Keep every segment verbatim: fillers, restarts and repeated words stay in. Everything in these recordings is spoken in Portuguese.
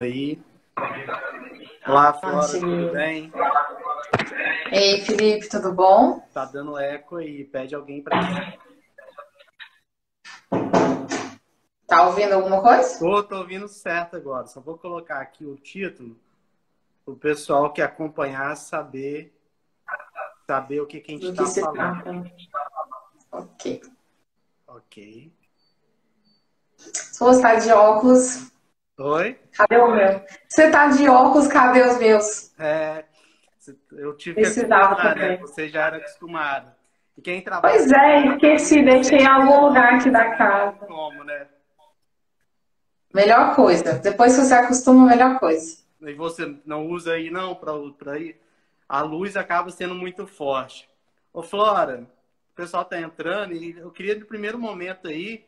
aí. Olá, Flora, ah, tudo bem? Ei, Felipe, tudo bom? Tá dando eco aí, pede alguém pra mim. Tá ouvindo alguma coisa? Tô, tô ouvindo certo agora. Só vou colocar aqui o título para o pessoal que acompanhar saber, saber o que, que a gente está falando. Tá... Ok. Ok. Se você tá de óculos... Oi? Cadê o meu? Você tá de óculos, cadê os meus? É, eu tive que acostumar, né? Você já era acostumada. E quem trabalha... Pois é, esqueci, deixei em algum lugar aqui da casa. Como, né? Melhor coisa. Depois que você acostuma, melhor coisa. E você não usa aí, não? Pra, pra aí? A luz acaba sendo muito forte. Ô, Flora, o pessoal tá entrando e eu queria, no primeiro momento aí,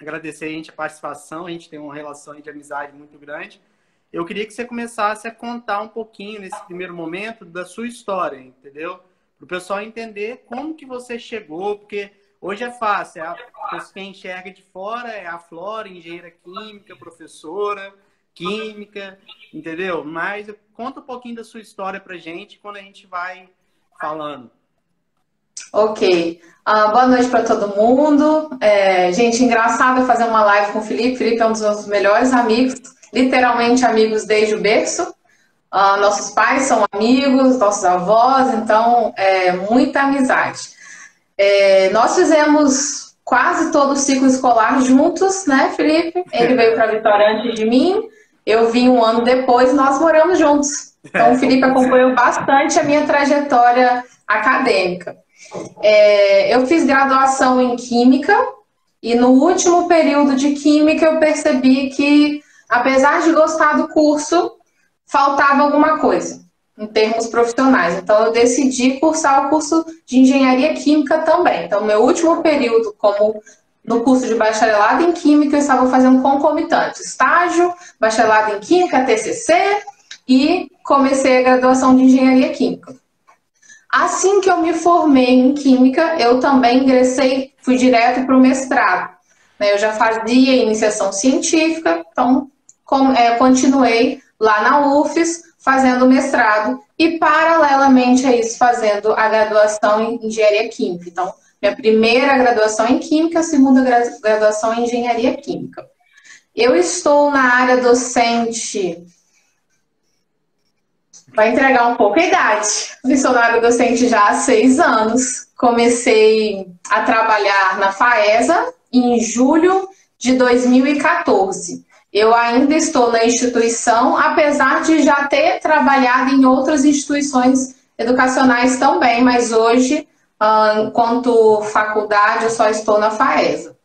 agradecer a gente a participação. A gente tem uma relação de amizade muito grande. Eu queria que você começasse a contar um pouquinho, nesse primeiro momento, da sua história, entendeu? Para o pessoal entender como que você chegou, porque... Hoje é fácil, é a, quem enxerga de fora é a Flora, engenheira química, professora, química, entendeu? Mas conta um pouquinho da sua história pra gente quando a gente vai falando. Ok. Uh, boa noite para todo mundo. É, gente, engraçado fazer uma live com o Felipe. Felipe é um dos meus melhores amigos, literalmente amigos desde o berço. Uh, nossos pais são amigos, nossos avós, então é muita amizade. É, nós fizemos quase todo o ciclo escolar juntos, né, Felipe? Ele veio para Vitória antes de mim, eu vim um ano depois e nós moramos juntos. Então, o Felipe acompanhou bastante a minha trajetória acadêmica. É, eu fiz graduação em Química e no último período de Química eu percebi que, apesar de gostar do curso, faltava alguma coisa em termos profissionais. Então, eu decidi cursar o curso de Engenharia Química também. Então, meu último período, como no curso de bacharelado em Química, eu estava fazendo concomitante. Estágio, bacharelado em Química, T C C, e comecei a graduação de Engenharia Química. Assim que eu me formei em Química, eu também ingressei, fui direto para o mestrado. Eu já fazia iniciação científica, então continuei lá na U F E S, fazendo mestrado e, paralelamente a isso, fazendo a graduação em Engenharia Química. Então, minha primeira graduação em Química, a segunda graduação em Engenharia Química. Eu estou na área docente... Vai entregar um pouco a idade. Eu estou na área docente já há seis anos. Comecei a trabalhar na FAESA em julho de dois mil e quatorze. Eu ainda estou na instituição, apesar de já ter trabalhado em outras instituições educacionais também, mas hoje, enquanto faculdade, eu só estou na FAESA.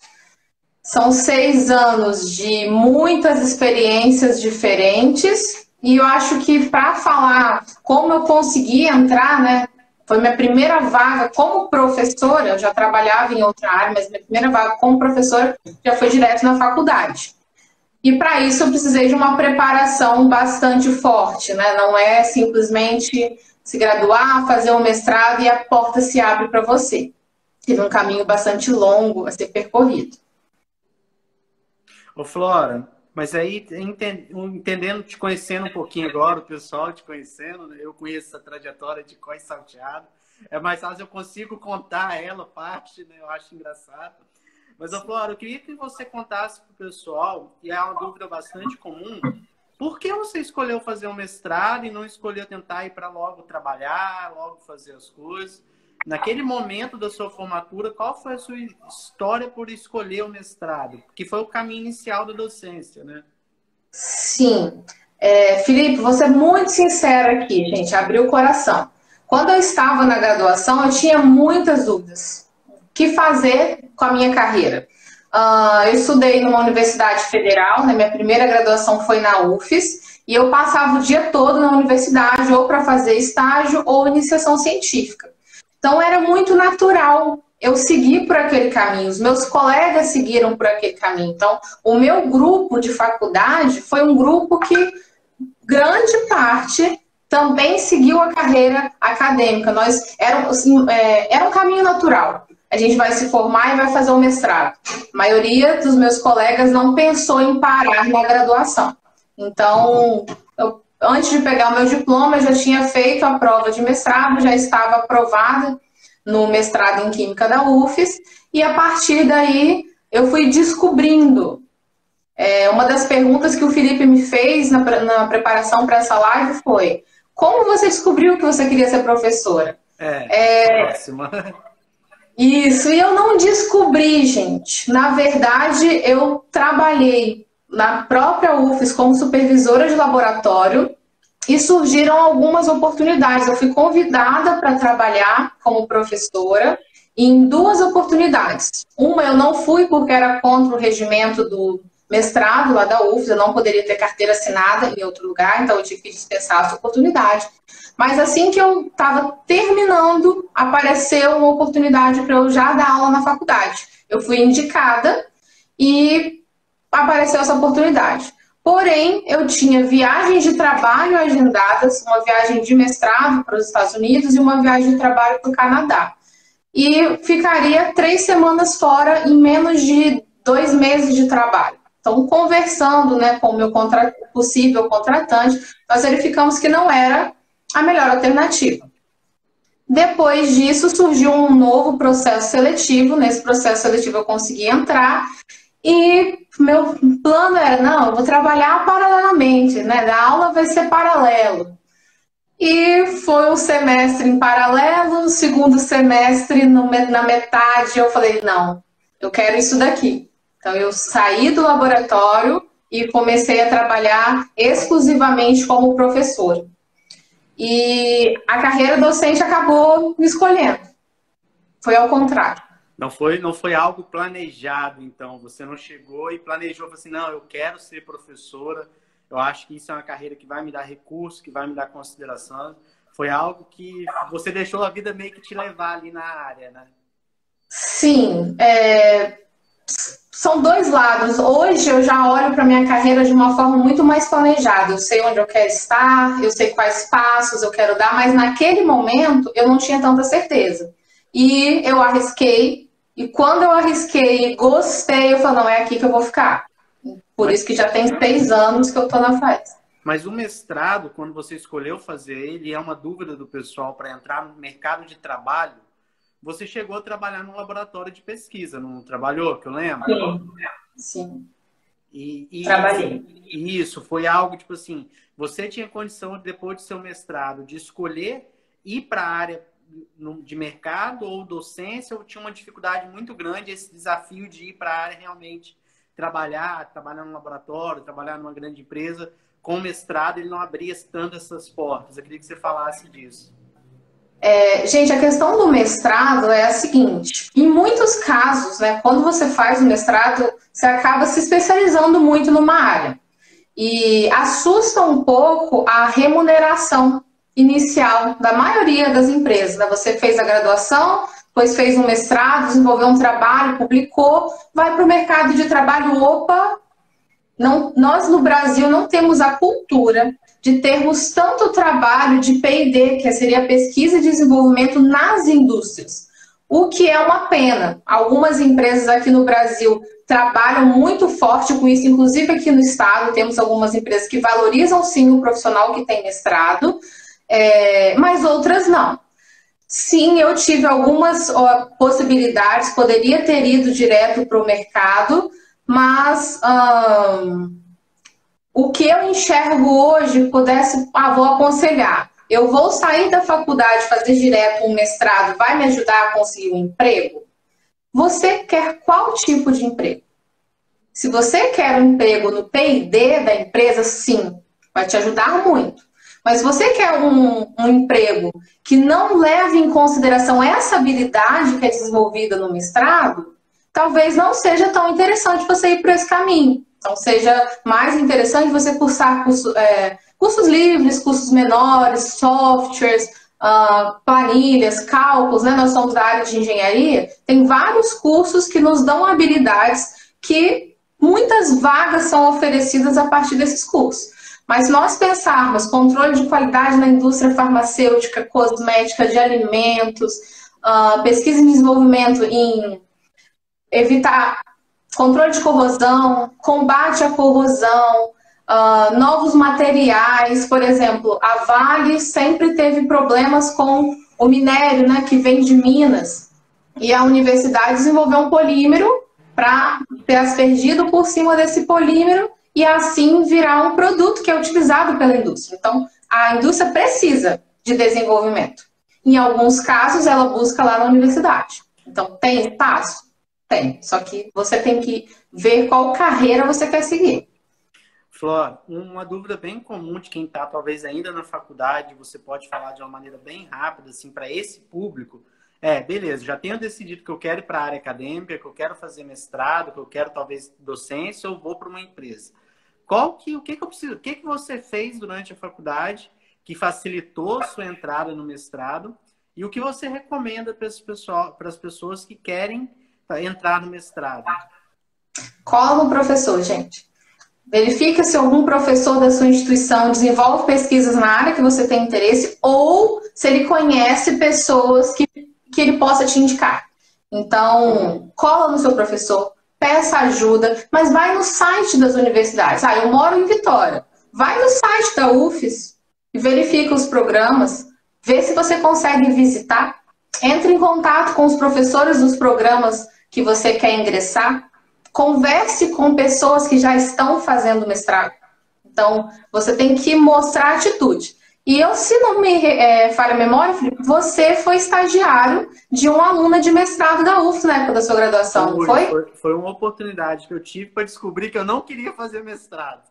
São seis anos de muitas experiências diferentes e eu acho que para falar como eu consegui entrar, né, foi minha primeira vaga como professora, eu já trabalhava em outra área, mas minha primeira vaga como professora já foi direto na faculdade. E para isso eu precisei de uma preparação bastante forte, né? Não é simplesmente se graduar, fazer um mestrado e a porta se abre para você. Teve um caminho bastante longo a ser percorrido. Ô Flora, mas aí entendendo, te conhecendo um pouquinho agora, o pessoal te conhecendo, eu conheço essa trajetória de cois salteado, é mais fácil, eu consigo contar ela parte, né? Eu acho engraçado. Mas, Flora, eu queria que você contasse para o pessoal, e é uma dúvida bastante comum, por que você escolheu fazer um mestrado e não escolheu tentar ir para logo trabalhar, logo fazer as coisas? Naquele momento da sua formatura, qual foi a sua história por escolher o mestrado? Que foi o caminho inicial da docência, né? Sim. É, Felipe, vou ser muito sincera aqui, gente, abriu o coração. Quando eu estava na graduação, eu tinha muitas dúvidas. Que fazer com a minha carreira? Uh, eu estudei numa universidade federal, né? Minha primeira graduação foi na U F E S, e eu passava o dia todo na universidade, ou para fazer estágio ou iniciação científica. Então era muito natural eu seguir por aquele caminho, os meus colegas seguiram por aquele caminho. Então o meu grupo de faculdade foi um grupo que grande parte também seguiu a carreira acadêmica. Nós, era, assim, é, era um caminho natural. A gente vai se formar e vai fazer um mestrado. A maioria dos meus colegas não pensou em parar na graduação. Então, eu, antes de pegar o meu diploma, eu já tinha feito a prova de mestrado, já estava aprovada no mestrado em Química da U F E S, e a partir daí eu fui descobrindo. É, uma das perguntas que o Felipe me fez na, na preparação para essa live foi: como você descobriu que você queria ser professora? É, é... próxima. Isso, e eu não descobri, gente. Na verdade, eu trabalhei na própria U F E S como supervisora de laboratório e surgiram algumas oportunidades. Eu fui convidada para trabalhar como professora em duas oportunidades. Uma eu não fui porque era contra o regimento do mestrado lá da U F E S, eu não poderia ter carteira assinada em outro lugar, então eu tive que dispensar essa oportunidade. Mas assim que eu estava terminando, apareceu uma oportunidade para eu já dar aula na faculdade. Eu fui indicada e apareceu essa oportunidade. Porém, eu tinha viagens de trabalho agendadas, uma viagem de mestrado para os Estados Unidos e uma viagem de trabalho para o Canadá. E ficaria três semanas fora em menos de dois meses de trabalho. Então, conversando, né, com o meu contra... possível contratante, nós verificamos que não era a melhor alternativa. Depois disso, surgiu um novo processo seletivo. Nesse processo seletivo eu consegui entrar e meu plano era, não, eu vou trabalhar paralelamente, né? A aula vai ser paralelo. E foi um semestre em paralelo, no segundo semestre, no, na metade, eu falei, não, eu quero isso daqui. Então eu saí do laboratório e comecei a trabalhar exclusivamente como professora. E a carreira docente acabou me escolhendo. Foi ao contrário. Não foi, não foi algo planejado, então. Você não chegou e planejou assim, não, eu quero ser professora. Eu acho que isso é uma carreira que vai me dar recurso, que vai me dar consideração. Foi algo que você deixou a vida meio que te levar ali na área, né? Sim. É... São dois lados. Hoje eu já olho para a minha carreira de uma forma muito mais planejada. Eu sei onde eu quero estar, eu sei quais passos eu quero dar, mas naquele momento eu não tinha tanta certeza. E eu arrisquei, e quando eu arrisquei e gostei, eu falei, não, é aqui que eu vou ficar. Por mas, isso que já tem seis anos que eu estou na FAESA. Mas o mestrado, quando você escolheu fazer ele, é uma dúvida do pessoal para entrar no mercado de trabalho. Você chegou a trabalhar num laboratório de pesquisa, não trabalhou, que eu lembro? Sim, sim. E, e, trabalhei. E isso, foi algo tipo assim, você tinha condição, depois de seu mestrado, de escolher ir para a área de mercado ou docência, ou tinha uma dificuldade muito grande esse desafio de ir para a área realmente trabalhar, trabalhar num laboratório, trabalhar numa grande empresa? Com o mestrado, ele não abria tanto essas portas. Eu queria que você falasse disso. É, gente, a questão do mestrado é a seguinte, em muitos casos, né, quando você faz o mestrado, você acaba se especializando muito numa área e assusta um pouco a remuneração inicial da maioria das empresas, né? Você fez a graduação, depois fez um mestrado, desenvolveu um trabalho, publicou, vai para o mercado de trabalho, opa, não, nós no Brasil não temos a cultura de termos tanto trabalho de P e D, que seria pesquisa e desenvolvimento nas indústrias, o que é uma pena. Algumas empresas aqui no Brasil trabalham muito forte com isso, inclusive aqui no estado temos algumas empresas que valorizam sim o profissional que tem mestrado, é, mas outras não. Sim, eu tive algumas ó, possibilidades, poderia ter ido direto para o mercado, mas... Hum, o que eu enxergo hoje, pudesse, ah, vou aconselhar, eu vou sair da faculdade, fazer direto um mestrado, vai me ajudar a conseguir um emprego? Você quer qual tipo de emprego? Se você quer um emprego no P e D da empresa, sim, vai te ajudar muito. Mas se você quer um, um emprego que não leve em consideração essa habilidade que é desenvolvida no mestrado, talvez não seja tão interessante você ir por esse caminho. Então, seja mais interessante você cursar curso, é, cursos livres, cursos menores, softwares, uh, planilhas, cálculos, né? Nós somos da área de engenharia. Tem vários cursos que nos dão habilidades que muitas vagas são oferecidas a partir desses cursos. Mas se nós pensarmos controle de qualidade na indústria farmacêutica, cosmética, de alimentos, uh, pesquisa e desenvolvimento em evitar... controle de corrosão, combate à corrosão, Uh, novos materiais, por exemplo, a Vale sempre teve problemas com o minério, né, que vem de Minas. E a universidade desenvolveu um polímero para ser aspergido por cima desse polímero e assim virar um produto que é utilizado pela indústria. Então, a indústria precisa de desenvolvimento. Em alguns casos, ela busca lá na universidade. Então, tem espaço? Tem. Só que você tem que ver qual carreira você quer seguir. Flora, uma dúvida bem comum de quem está talvez ainda na faculdade, você pode falar de uma maneira bem rápida, assim, para esse público, é, beleza, já tenho decidido que eu quero ir para a área acadêmica, que eu quero fazer mestrado, que eu quero talvez docência ou vou para uma empresa. Qual que, o que, que eu preciso, o que, que você fez durante a faculdade que facilitou sua entrada no mestrado e o que você recomenda para esse pessoal, para as pessoas que querem entrar no mestrado? Cola no professor, gente. Verifica se algum professor da sua instituição desenvolve pesquisas na área que você tem interesse ou se ele conhece pessoas que, que ele possa te indicar. Então, cola no seu professor, peça ajuda, mas vai no site das universidades. Ah, eu moro em Vitória. Vai no site da U F E S e verifica os programas, vê se você consegue visitar, entre em contato com os professores dos programas que você quer ingressar. Converse com pessoas que já estão fazendo mestrado. Então, você tem que mostrar atitude. E eu, se não me é, falha a memória, Felipe, você foi estagiário de uma aluna de mestrado da U F S na época da sua graduação, não foi? Foi, foi uma oportunidade que eu tive para descobrir que eu não queria fazer mestrado.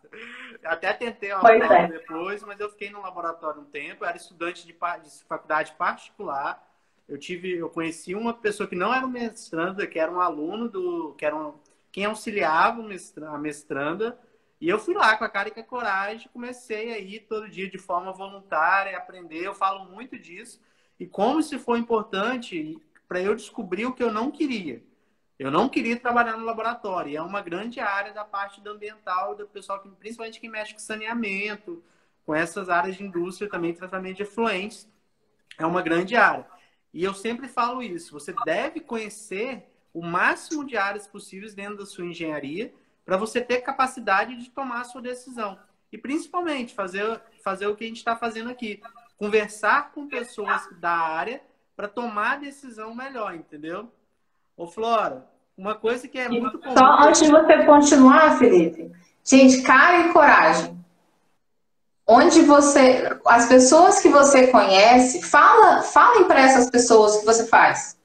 Até tentei uma prova é. depois, mas eu fiquei no laboratório um tempo, eu era estudante de, de faculdade particular. Eu, tive, eu conheci uma pessoa que não era mestranda, que era um aluno do... Que era um, quem auxiliava a mestranda, e eu fui lá com a cara e com a coragem, comecei a ir todo dia de forma voluntária, aprender, eu falo muito disso, e como isso foi importante para eu descobrir o que eu não queria. Eu não queria trabalhar no laboratório, é uma grande área da parte do ambiental, do pessoal, que, principalmente quem mexe com saneamento, com essas áreas de indústria também, tratamento de efluentes, é uma grande área. E eu sempre falo isso, você deve conhecer o máximo de áreas possíveis dentro da sua engenharia para você ter capacidade de tomar a sua decisão. E, principalmente, fazer, fazer o que a gente está fazendo aqui. Conversar com pessoas da área para tomar a decisão melhor, entendeu? Ô, Flora, uma coisa que é muito comum... Só antes de você continuar, Felipe. Gente, cara e coragem. Onde você... As pessoas que você conhece, fala, falem para essas pessoas o que você faz.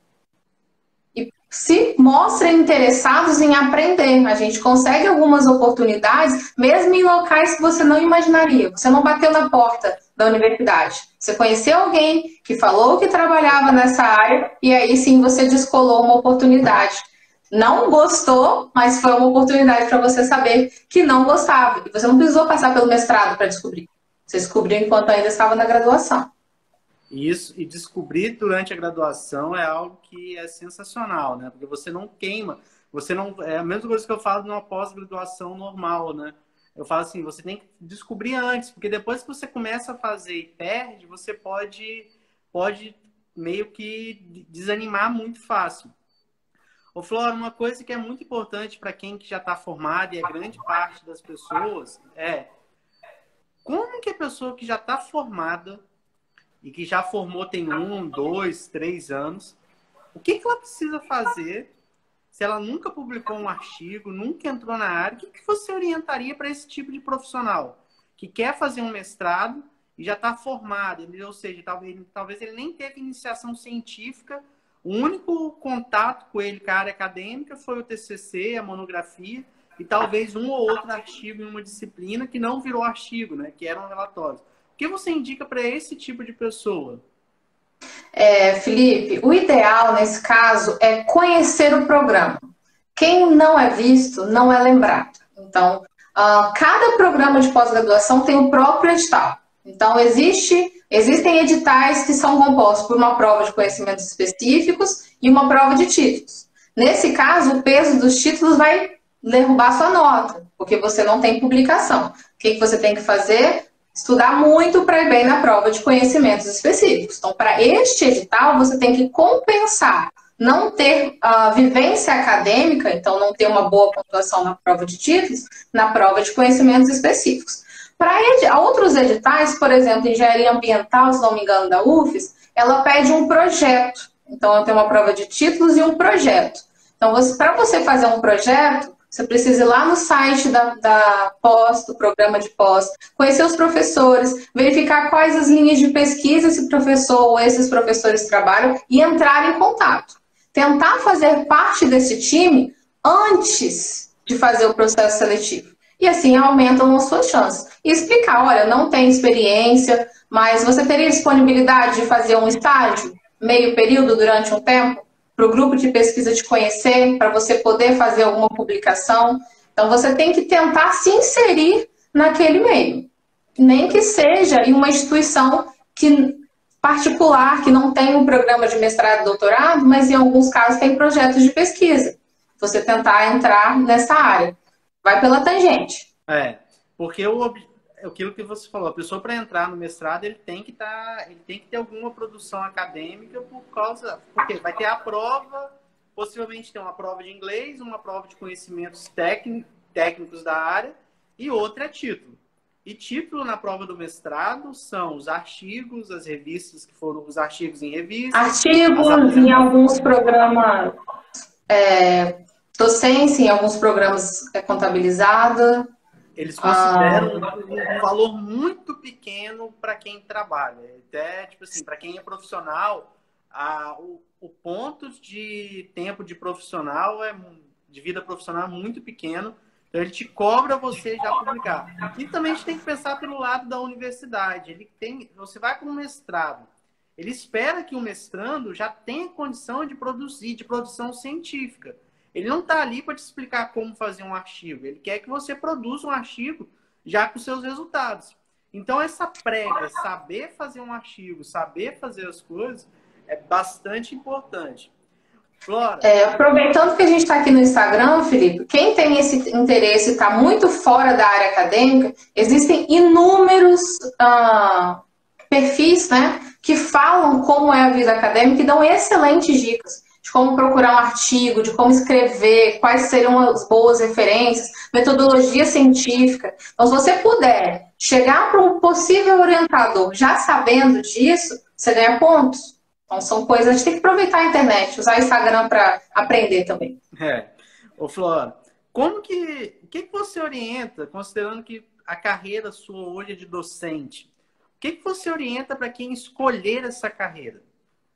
Se mostrem interessados em aprender. A gente consegue algumas oportunidades, mesmo em locais que você não imaginaria. Você não bateu na porta da universidade. Você conheceu alguém que falou que trabalhava nessa área e aí sim você descolou uma oportunidade. Não gostou, mas foi uma oportunidade para você saber que não gostava. E você não precisou passar pelo mestrado para descobrir. Você descobriu enquanto ainda estava na graduação. Isso, e descobrir durante a graduação é algo que é sensacional, né? Porque você não queima, você não... É a mesma coisa que eu falo numa pós-graduação normal, né? Eu falo assim, você tem que descobrir antes, porque depois que você começa a fazer e perde, você pode, pode meio que desanimar muito fácil. Ô, Flora, uma coisa que é muito importante para quem que já está formado, e a grande parte das pessoas, é como que a pessoa que já está formada e que já formou tem um, dois, três anos, o que, que ela precisa fazer se ela nunca publicou um artigo, nunca entrou na área? O que, que você orientaria para esse tipo de profissional que quer fazer um mestrado e já está formado? Ou seja, talvez, talvez ele nem teve iniciação científica, o único contato com ele com a área acadêmica foi o T C C, a monografia, e talvez um ou outro artigo em uma disciplina que não virou artigo, né, que eram relatórios. O que você indica para esse tipo de pessoa? É, Felipe, o ideal nesse caso é conhecer o programa. Quem não é visto, não é lembrado. Então, uh, cada programa de pós-graduação tem o próprio edital. Então, existe, existem editais que são compostos por uma prova de conhecimentos específicos e uma prova de títulos. Nesse caso, o peso dos títulos vai derrubar sua nota, porque você não tem publicação. O que, que você tem que fazer? Estudar muito para ir bem na prova de conhecimentos específicos. Então, para este edital, você tem que compensar não ter a vivência acadêmica, então não ter uma boa pontuação na prova de títulos, na prova de conhecimentos específicos. Para ed- outros editais, por exemplo, engenharia ambiental, se não me engano, da U F E S, ela pede um projeto. Então, eu tenho uma prova de títulos e um projeto. Então, para você fazer um projeto, você precisa ir lá no site da, da pós, do programa de pós, conhecer os professores, verificar quais as linhas de pesquisa esse professor ou esses professores trabalham e entrar em contato. Tentar fazer parte desse time antes de fazer o processo seletivo. E assim aumentam as suas chances. E explicar, olha, não tem experiência, mas você teria disponibilidade de fazer um estágio, meio período, durante um tempo, para o grupo de pesquisa te conhecer, para você poder fazer alguma publicação. Então, você tem que tentar se inserir naquele meio. Nem que seja em uma instituição que, particular, que não tem um programa de mestrado e doutorado, mas em alguns casos tem projetos de pesquisa. Você tentar entrar nessa área. Vai pela tangente. É, porque o, aquilo que você falou, a pessoa para entrar no mestrado, ele tem que estar, ele tem que ter alguma produção acadêmica por causa... Porque vai ter a prova, possivelmente tem uma prova de inglês, uma prova de conhecimentos técnico, técnicos da área e outra é título. E título na prova do mestrado são os artigos, as revistas que foram os artigos em revistas... Artigos em alguns programas... É... Docência em alguns programas é contabilizada. Eles consideram ah, um valor muito pequeno para quem trabalha. Até, tipo assim, para quem é profissional, a, o, o ponto de tempo de profissional, é, de vida profissional, é muito pequeno. Então, ele te cobra você já publicar. E também a gente tem que pensar pelo lado da universidade. Ele tem, você vai para um mestrado. Ele espera que o mestrando já tenha condição de produzir, de produção científica. Ele não está ali para te explicar como fazer um artigo. Ele quer que você produza um artigo já com seus resultados. Então, essa prévia, saber fazer um artigo, saber fazer as coisas, é bastante importante. Flora? É, aproveitando que a gente está aqui no Instagram, Felipe, quem tem esse interesse e está muito fora da área acadêmica, existem inúmeros ah, perfis, né, que falam como é a vida acadêmica e dão excelentes dicas de como procurar um artigo, de como escrever, quais seriam as boas referências, metodologia científica. Então, se você puder chegar para um possível orientador já sabendo disso, você ganha pontos. Então, são coisas... A gente tem que aproveitar a internet, usar o Instagram para aprender também. É. Ô, Flora, como que... O que você orienta, considerando que a carreira sua hoje é de docente, o que você orienta para quem escolher essa carreira?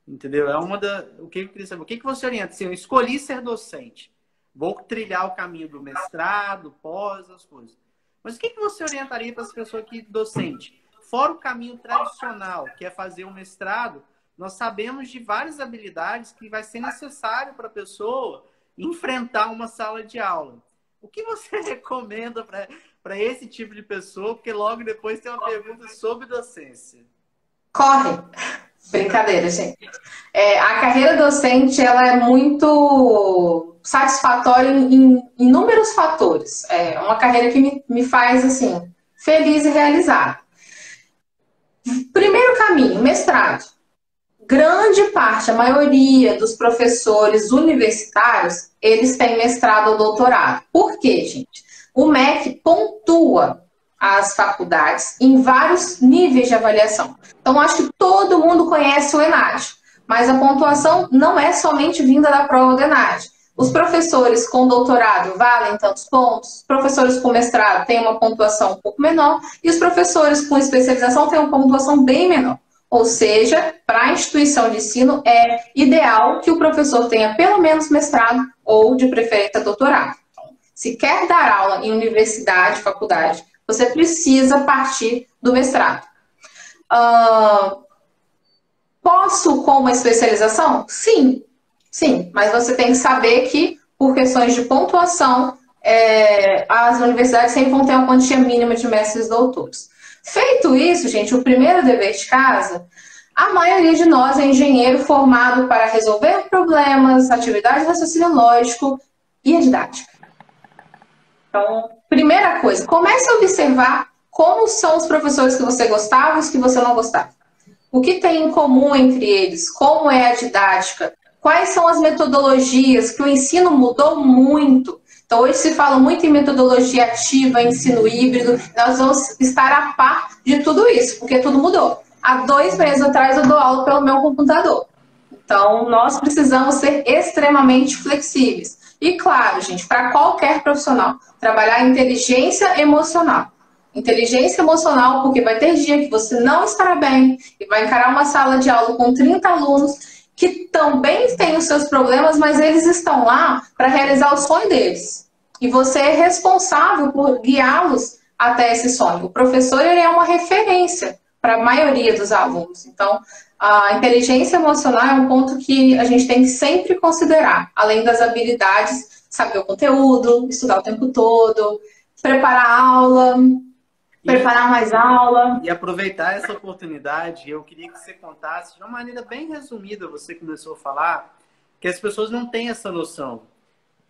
Entendeu? É uma da... O que eu queria saber? O que você orienta? Assim, eu escolhi ser docente. Vou trilhar o caminho do mestrado, pós, as coisas. Mas o que você orientaria para as pessoas que docente? Fora o caminho tradicional, que é fazer o mestrado, nós sabemos de várias habilidades que vai ser necessário para a pessoa enfrentar uma sala de aula. O que você recomenda para para esse tipo de pessoa? Porque logo depois tem uma pergunta sobre docência. Corre! Brincadeira, gente. É, a carreira docente ela é muito satisfatória em, em inúmeros fatores. É uma carreira que me, me faz assim feliz e realizada. Primeiro caminho, mestrado. Grande parte, a maioria dos professores universitários, eles têm mestrado ou doutorado. Por quê, gente? O M E C pontua as faculdades em vários níveis de avaliação. Então, acho que todo mundo conhece o Enade, mas a pontuação não é somente vinda da prova do Enade. Os professores com doutorado valem tantos pontos, os professores com mestrado têm uma pontuação um pouco menor e os professores com especialização têm uma pontuação bem menor. Ou seja, para a instituição de ensino é ideal que o professor tenha pelo menos mestrado ou, de preferência, doutorado. Se quer dar aula em universidade, faculdade, você precisa partir do mestrado. Uh, posso com uma especialização? Sim, sim. Mas você tem que saber que, por questões de pontuação, é, as universidades sempre vão ter uma quantia mínima de mestres e doutores. Feito isso, gente, o primeiro dever de casa, a maioria de nós é engenheiro formado para resolver problemas, atividades de raciocínio lógico e didática. Então, primeira coisa, comece a observar como são os professores que você gostava e os que você não gostava. O que tem em comum entre eles? Como é a didática? Quais são as metodologias? Que o ensino mudou muito. Então, hoje se fala muito em metodologia ativa, ensino híbrido. Nós vamos estar a par de tudo isso, porque tudo mudou. Há dois meses atrás eu dou aula pelo meu computador. Então, nós precisamos ser extremamente flexíveis. E claro, gente, para qualquer profissional, trabalhar inteligência emocional. Inteligência emocional, porque vai ter dia que você não estará bem e vai encarar uma sala de aula com trinta alunos que também têm os seus problemas, mas eles estão lá para realizar o sonho deles. E você é responsável por guiá-los até esse sonho. O professor ele é uma referência para a maioria dos alunos. Então, a inteligência emocional é um ponto que a gente tem que sempre considerar, além das habilidades, saber o conteúdo, estudar o tempo todo, preparar a aula, preparar mais aula. E aproveitar essa oportunidade, eu queria que você contasse de uma maneira bem resumida, você começou a falar, que as pessoas não têm essa noção.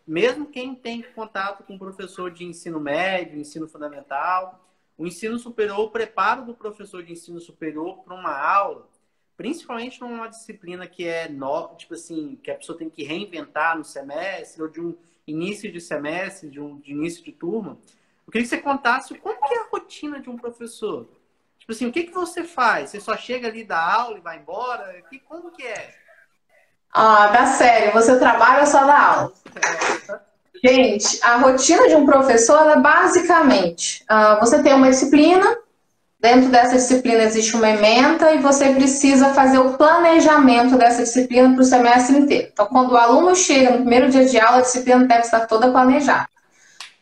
Mesmo quem tem contato com um professor de ensino médio, ensino fundamental, o ensino superior, o preparo do professor de ensino superior para uma aula, principalmente numa disciplina que é nova, tipo assim, que a pessoa tem que reinventar no semestre, ou de um início de semestre, de um de início de turma. Eu queria que você contasse como que é a rotina de um professor. Tipo assim, o que, que você faz? Você só chega ali, dá aula e vai embora? Que, como que é? Ah, dá sério. Você trabalha só dá aula? É. Gente, a rotina de um professor, ela é basicamente... Uh, você tem uma disciplina, dentro dessa disciplina existe uma ementa e você precisa fazer o planejamento dessa disciplina para o semestre inteiro. Então, quando o aluno chega no primeiro dia de aula, a disciplina deve estar toda planejada.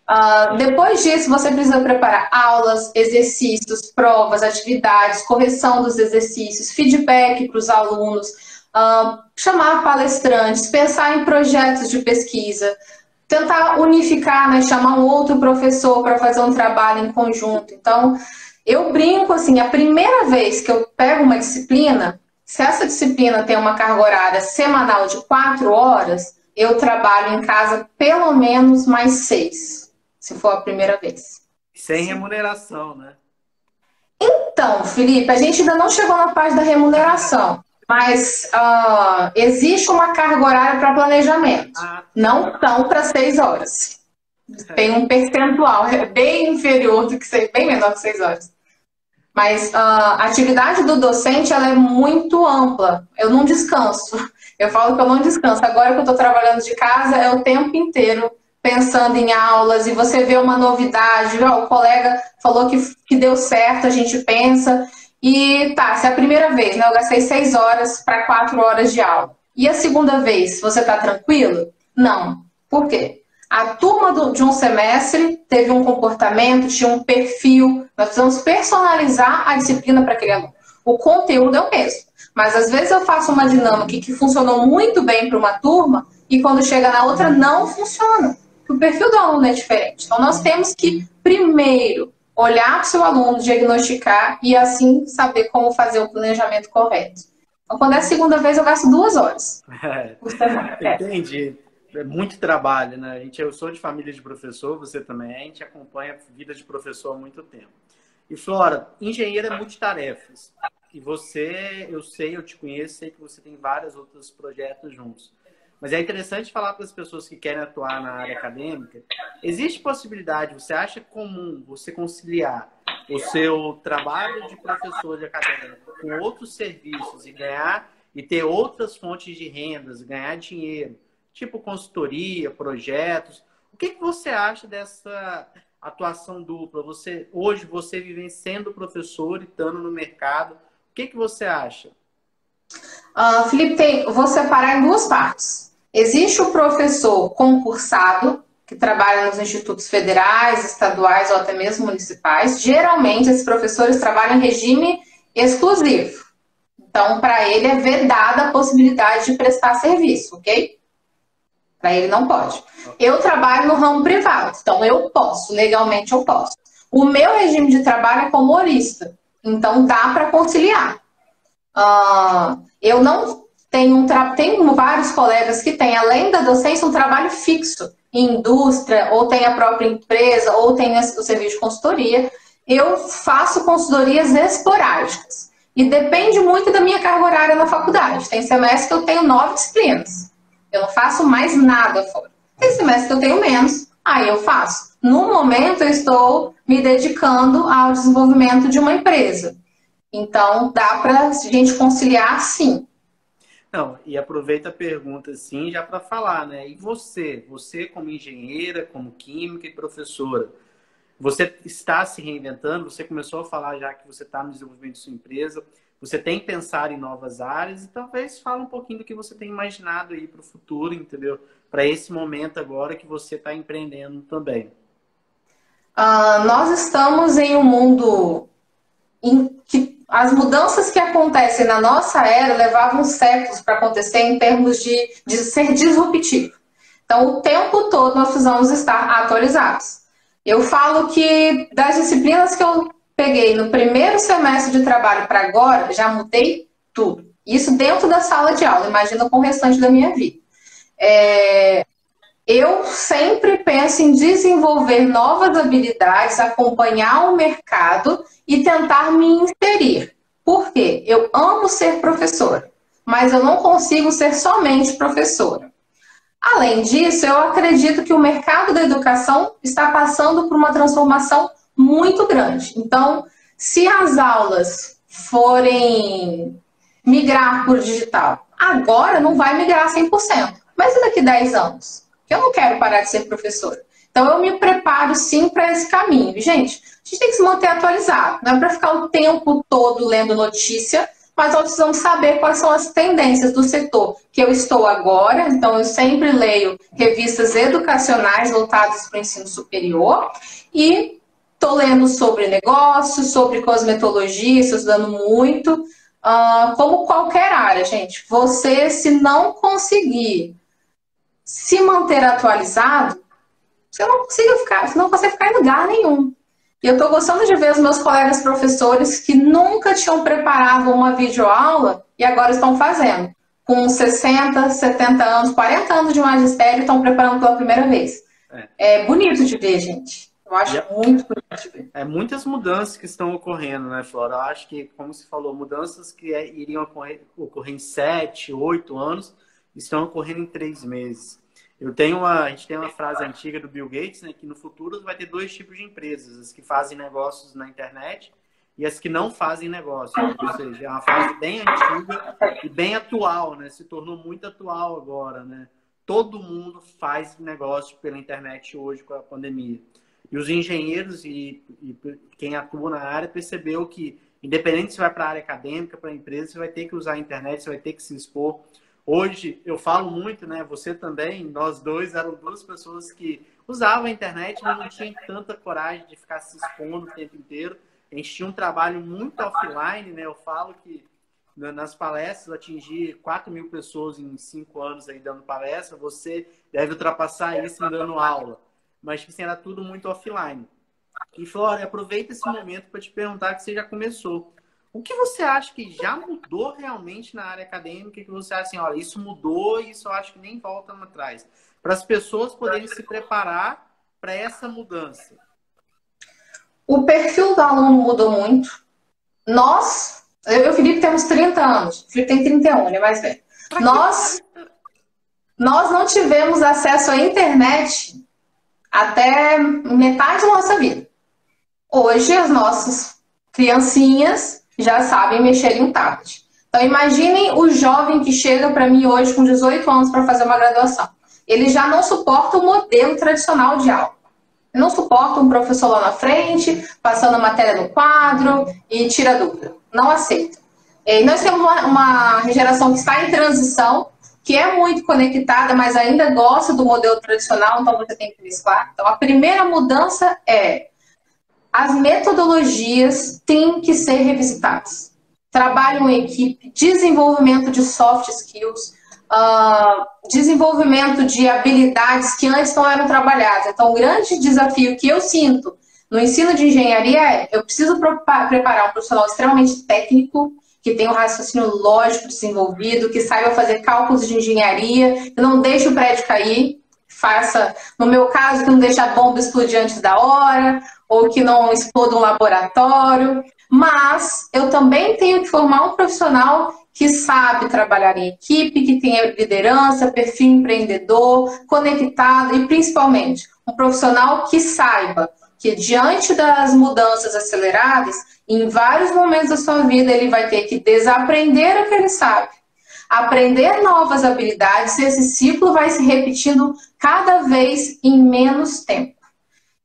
Uh, depois disso, você precisa preparar aulas, exercícios, provas, atividades, correção dos exercícios, feedback para os alunos, uh, chamar palestrantes, pensar em projetos de pesquisa, tentar unificar, né, chamar um outro professor para fazer um trabalho em conjunto. Então, eu brinco assim, a primeira vez que eu pego uma disciplina, se essa disciplina tem uma carga horária semanal de quatro horas, eu trabalho em casa pelo menos mais seis. Se for a primeira vez. Sem remuneração, né? Então, Felipe, a gente ainda não chegou na parte da remuneração, mas uh, existe uma carga horária para planejamento. Ah, não tão para seis horas. É. Tem um percentual bem inferior do que seis, bem menor que seis horas. Mas uh, a atividade do docente ela é muito ampla. Eu não descanso. Eu falo que eu não descanso. Agora que eu estou trabalhando de casa é o tempo inteiro pensando em aulas, e você vê uma novidade, ó, o colega falou que, que deu certo, a gente pensa, e tá, se é a primeira vez, né, eu gastei seis horas para quatro horas de aula, e a segunda vez, você tá tranquilo? Não. Por quê? A turma do, de um semestre teve um comportamento, tinha um perfil, nós precisamos personalizar a disciplina para aquele aluno. O conteúdo é o mesmo, mas às vezes eu faço uma dinâmica que funcionou muito bem para uma turma, e quando chega na outra não funciona. O perfil do aluno é diferente. Então, nós temos que, primeiro, olhar para o seu aluno, diagnosticar e, assim, saber como fazer o planejamento correto. Então, quando é a segunda vez, eu gasto duas horas. É, entendi. É muito trabalho, né? Gente, eu sou de família de professor, você também. A gente acompanha a vida de professor há muito tempo. E, Flora, engenheira é multitarefas. E você, eu sei, eu te conheço, sei que você tem vários outros projetos juntos. Mas é interessante falar para as pessoas que querem atuar na área acadêmica. Existe possibilidade, você acha comum você conciliar o seu trabalho de professor de acadêmico com outros serviços e ganhar e ter outras fontes de rendas, ganhar dinheiro, tipo consultoria, projetos? O que, que você acha dessa atuação dupla? Você, hoje você vive sendo professor e estando no mercado. O que, que você acha? Uh, Felipe, tem, vou separar em duas partes. Existe o professor concursado, que trabalha nos institutos federais, estaduais ou até mesmo municipais. Geralmente, esses professores trabalham em regime exclusivo. Então, para ele é vedada a possibilidade de prestar serviço, ok? Para ele não pode. Eu trabalho no ramo privado, então eu posso, legalmente eu posso. O meu regime de trabalho é como horista, então dá para conciliar. Uh, eu não tenho um trabalho, tenho vários colegas que têm, além da docência, um trabalho fixo em indústria, ou tem a própria empresa, ou tem o serviço de consultoria. Eu faço consultorias esporádicas. E depende muito da minha carga horária na faculdade. Tem semestre que eu tenho nove disciplinas. Eu não faço mais nada fora. Tem semestre que eu tenho menos, aí eu faço. No momento, eu estou me dedicando ao desenvolvimento de uma empresa. Então, dá para a gente conciliar, sim. Não, e aproveita a pergunta, sim, já para falar, né? E você? Você como engenheira, como química e professora, você está se reinventando? Você começou a falar já que você está no desenvolvimento de sua empresa. Você tem pensado em novas áreas e talvez fala um pouquinho do que você tem imaginado aí para o futuro, entendeu? Para esse momento agora que você está empreendendo também. Uh, nós estamos em um mundo em que as mudanças que acontecem na nossa era levavam séculos para acontecer em termos de, de ser disruptivo. Então, o tempo todo nós precisamos estar atualizados. Eu falo que das disciplinas que eu peguei no primeiro semestre de trabalho para agora, já mudei tudo. Isso dentro da sala de aula, imagina com o restante da minha vida. É, eu sempre penso em desenvolver novas habilidades, acompanhar o mercado e tentar me inserir. Por quê? Eu amo ser professora, mas eu não consigo ser somente professora. Além disso, eu acredito que o mercado da educação está passando por uma transformação muito grande. Então, se as aulas forem migrar por digital, agora não vai migrar cem por cento, mas daqui a dez anos, eu não quero parar de ser professora. Então, eu me preparo, sim, para esse caminho. Gente, a gente tem que se manter atualizado, não é para ficar o tempo todo lendo notícia, mas nós precisamos saber quais são as tendências do setor que eu estou agora. Então, eu sempre leio revistas educacionais voltadas para o ensino superior e estou lendo sobre negócios, sobre cosmetologia, estou estudando muito. Uh, como qualquer área, gente. Você, se não conseguir se manter atualizado, você não consegue ficar, você não consegue ficar em lugar nenhum. E eu estou gostando de ver os meus colegas professores que nunca tinham preparado uma videoaula e agora estão fazendo. Com sessenta, setenta anos, quarenta anos de magistério, estão preparando pela primeira vez. É, é bonito de ver, gente. Eu acho é, muito importante. É muitas mudanças que estão ocorrendo, né, Flora? Eu acho que, como se falou, mudanças que é, iriam ocorrer, ocorrer em sete, oito anos, estão ocorrendo em três meses. Eu tenho uma, a gente tem uma frase antiga do Bill Gates, né, que no futuro vai ter dois tipos de empresas, as que fazem negócios na internet e as que não fazem negócio. Ou seja, é uma frase bem antiga e bem atual, né? Se tornou muito atual agora, né? Todo mundo faz negócio pela internet hoje com a pandemia. E os engenheiros e, e quem atua na área percebeu que, independente se vai para a área acadêmica, para a empresa, você vai ter que usar a internet, você vai ter que se expor. Hoje, eu falo muito, né? Você também, nós dois, eram duas pessoas que usavam a internet, mas não tinham tanta coragem de ficar se expondo o tempo inteiro. A gente tinha um trabalho muito offline, né? Eu falo que nas palestras, atingir quatro mil pessoas em cinco anos aí dando palestra, você deve ultrapassar isso dando aula. Mas que assim, era tudo muito offline. E, Flora, aproveita esse momento para te perguntar que você já começou. O que você acha que já mudou realmente na área acadêmica? Que você acha assim, olha, isso mudou e isso eu acho que nem volta atrás. Para as pessoas poderem se preparar para essa mudança. O perfil do aluno mudou muito. Nós, eu e o Felipe temos trinta anos. O Felipe tem trinta e um, ele é mais velho. Nós, nós não tivemos acesso à internet até metade da nossa vida. Hoje, as nossas criancinhas já sabem mexer em um tablet. Então, imaginem o jovem que chega para mim hoje com dezoito anos para fazer uma graduação. Ele já não suporta o modelo tradicional de aula. Ele não suporta um professor lá na frente, passando a matéria no quadro e tira dúvida. Não aceita. E nós temos uma, uma geração que está em transição, que é muito conectada, mas ainda gosta do modelo tradicional, então você tem que mesclar. Então, a primeira mudança é as metodologias têm que ser revisitadas. Trabalho em equipe, desenvolvimento de soft skills, uh, desenvolvimento de habilidades que antes não eram trabalhadas. Então, o grande desafio que eu sinto no ensino de engenharia é eu preciso preparar um profissional extremamente técnico, que tem um raciocínio lógico desenvolvido, que saiba fazer cálculos de engenharia, que não deixe o prédio cair, faça, no meu caso, que não deixe a bomba explodir antes da hora, ou que não exploda um laboratório, mas eu também tenho que formar um profissional que sabe trabalhar em equipe, que tenha liderança, perfil empreendedor, conectado e, principalmente, um profissional que saiba que, diante das mudanças aceleradas, em vários momentos da sua vida ele vai ter que desaprender o que ele sabe, aprender novas habilidades, e esse ciclo vai se repetindo cada vez em menos tempo.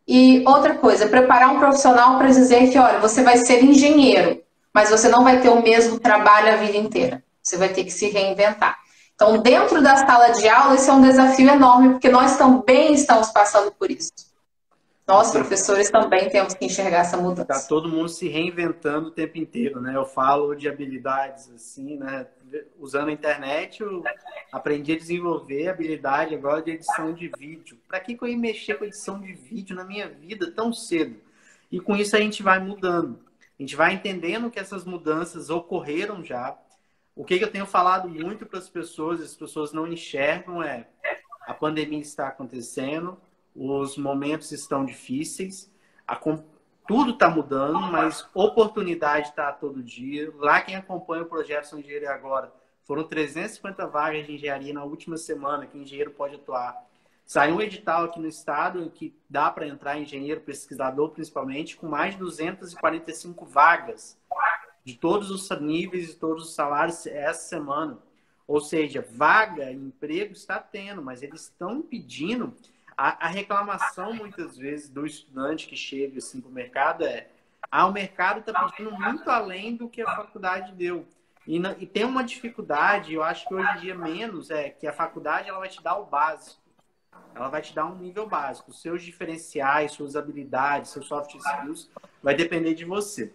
E outra coisa, preparar um profissional para dizer que, olha, você vai ser engenheiro, mas você não vai ter o mesmo trabalho a vida inteira. Você vai ter que se reinventar. Então, dentro da sala de aula, isso é um desafio enorme, porque nós também estamos passando por isso. Nós, professores, também temos que enxergar essa mudança. Está todo mundo se reinventando o tempo inteiro, né? Eu falo de habilidades, assim, né? Usando a internet, eu aprendi a desenvolver habilidade agora de edição de vídeo. Para que que eu ia mexer com edição de vídeo na minha vida tão cedo? E com isso a gente vai mudando. A gente vai entendendo que essas mudanças ocorreram já. O que eu tenho falado muito para as pessoas, as pessoas não enxergam, é a pandemia está acontecendo, os momentos estão difíceis, a, tudo está mudando, mas oportunidade está todo dia. Lá quem acompanha o projeto Sou Engenheiro e Agora, foram trezentas e cinquenta vagas de engenharia na última semana que engenheiro pode atuar. Saiu um edital aqui no estado que dá para entrar engenheiro, pesquisador principalmente, com mais de duzentas e quarenta e cinco vagas de todos os níveis e todos os salários essa semana. Ou seja, vaga, emprego está tendo, mas eles estão pedindo. A, a reclamação muitas vezes do estudante que chega assim para o mercado é: ah, o mercado está pedindo muito além do que a faculdade deu. E, não, e tem uma dificuldade, eu acho que hoje em dia menos, é que a faculdade ela vai te dar o básico. Ela vai te dar um nível básico. Seus diferenciais, suas habilidades, seus soft skills, vai depender de você.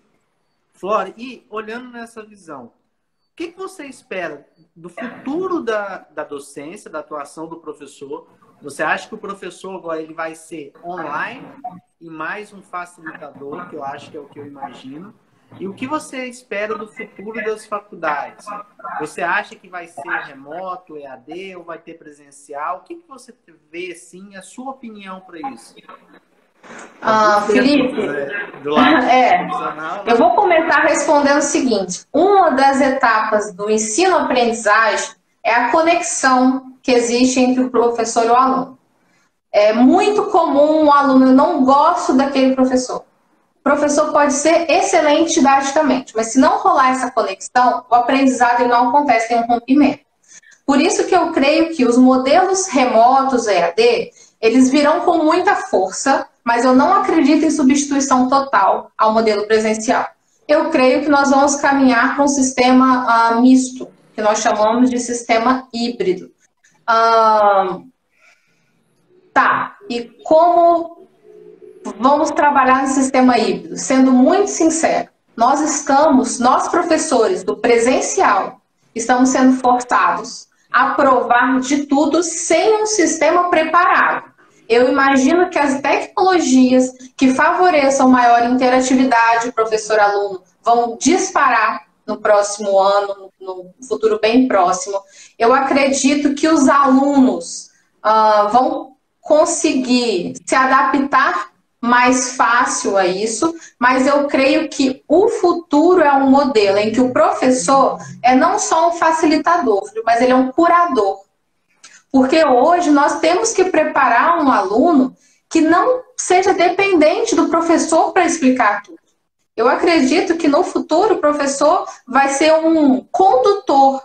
Flora, e olhando nessa visão, o que você espera do futuro da, da docência, da atuação do professor? Você acha que o professor agora ele vai ser online e mais um facilitador, que eu acho que é o que eu imagino? E o que você espera do futuro das faculdades? Você acha que vai ser remoto, E A D, ou vai ter presencial? O que que você vê, assim, a sua opinião para isso? Ah, Felipe, do lado é, eu vou começar respondendo o seguinte. Uma das etapas do ensino-aprendizagem é a conexão que existe entre o professor e o aluno. É muito comum o aluno: eu não gosto daquele professor. O professor pode ser excelente didaticamente, mas se não rolar essa conexão, o aprendizado não acontece, tem um rompimento. Por isso que eu creio que os modelos remotos E A D, eles virão com muita força, mas eu não acredito em substituição total ao modelo presencial. Eu creio que nós vamos caminhar para um sistema uh, misto, que nós chamamos de sistema híbrido. Uh, tá, e como... Vamos trabalhar no sistema híbrido. Sendo muito sincero, nós estamos, nós professores do presencial, estamos sendo forçados a provar de tudo sem um sistema preparado. Eu imagino que as tecnologias que favoreçam maior interatividade professor-aluno vão disparar no próximo ano, no futuro bem próximo. Eu acredito que os alunos uh, vão conseguir se adaptar mais fácil a isso, mas eu creio que o futuro é um modelo em que o professor é não só um facilitador, mas ele é um curador. Porque hoje nós temos que preparar um aluno que não seja dependente do professor para explicar tudo. Eu acredito que no futuro o professor vai ser um condutor.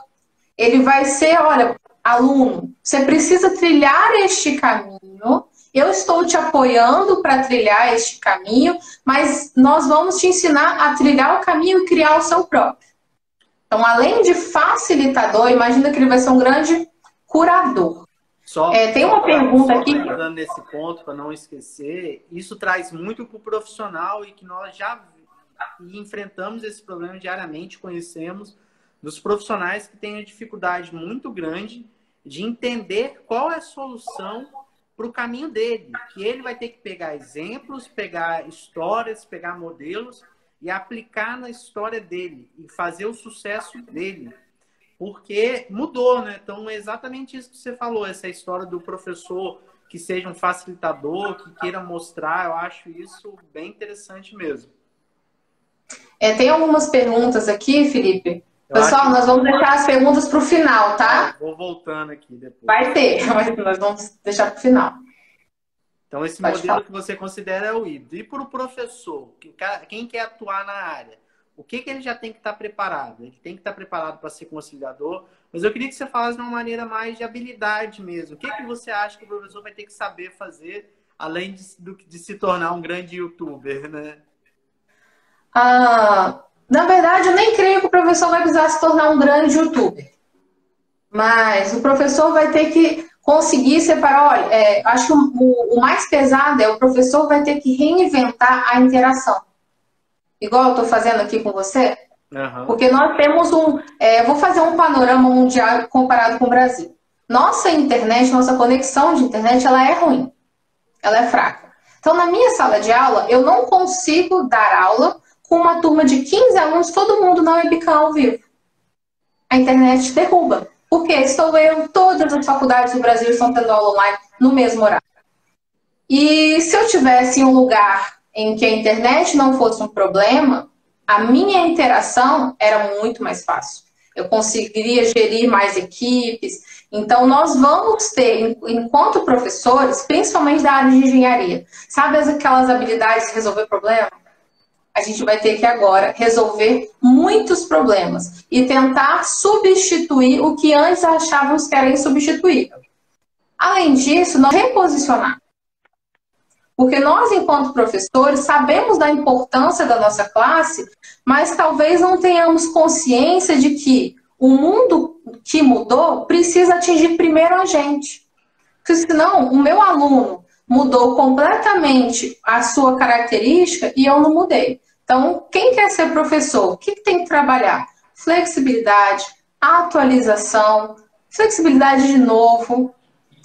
Ele vai ser: olha, aluno, você precisa trilhar este caminho, eu estou te apoiando para trilhar este caminho, mas nós vamos te ensinar a trilhar o caminho e criar o seu próprio. Então, além de facilitador, imagina que ele vai ser um grande curador. Só, é, tem uma pra, pergunta aqui. Dando nesse ponto, para não esquecer, isso traz muito para o profissional e que nós já enfrentamos esse problema diariamente, conhecemos dos profissionais que têm uma dificuldade muito grande de entender qual é a solução para o caminho dele, que ele vai ter que pegar exemplos, pegar histórias, pegar modelos e aplicar na história dele e fazer o sucesso dele, porque mudou, né? Então é exatamente isso que você falou, essa história do professor que seja um facilitador, que queira mostrar. Eu acho isso bem interessante mesmo. É, tem algumas perguntas aqui, Felipe. Eu Pessoal, acho... nós vamos deixar as perguntas para o final, tá? Vou voltando aqui depois. Vai ter, mas nós vamos deixar para o final. Então, esse Pode modelo falar. que você considera é o híbrido. E para o professor, quem quer atuar na área, o que, que ele já tem que estar preparado? Ele tem que estar preparado para ser conciliador, mas eu queria que você falasse de uma maneira mais de habilidade mesmo. O que, que você acha que o professor vai ter que saber fazer, além de, de se tornar um grande youtuber, né? Ah, na verdade, eu nem creio que o professor vai precisar se tornar um grande youtuber. Mas o professor vai ter que conseguir separar. Olha, é, acho que o, o mais pesado é o professor vai ter que reinventar a interação. Igual eu estou fazendo aqui com você. Uhum. Porque nós temos um... É, vou fazer um panorama mundial comparado com o Brasil. Nossa internet, nossa conexão de internet, ela é ruim. Ela é fraca. Então, na minha sala de aula, eu não consigo dar aula com uma turma de quinze alunos, todo mundo na webcam ao vivo. A internet derruba. Porque estou eu, todas as faculdades do Brasil estão tendo aula online no mesmo horário. E se eu tivesse um lugar em que a internet não fosse um problema, a minha interação era muito mais fácil. Eu conseguiria gerir mais equipes. Então, nós vamos ter, enquanto professores, principalmente da área de engenharia, sabe aquelas habilidades de resolver problema? A gente vai ter que agora resolver muitos problemas e tentar substituir o que antes achávamos que era insubstituível. Além disso, nós reposicionar. Porque nós, enquanto professores, sabemos da importância da nossa classe, mas talvez não tenhamos consciência de que o mundo que mudou precisa atingir primeiro a gente. Porque senão, o meu aluno mudou completamente a sua característica e eu não mudei. Então, quem quer ser professor, o que tem que trabalhar? Flexibilidade, atualização, flexibilidade de novo,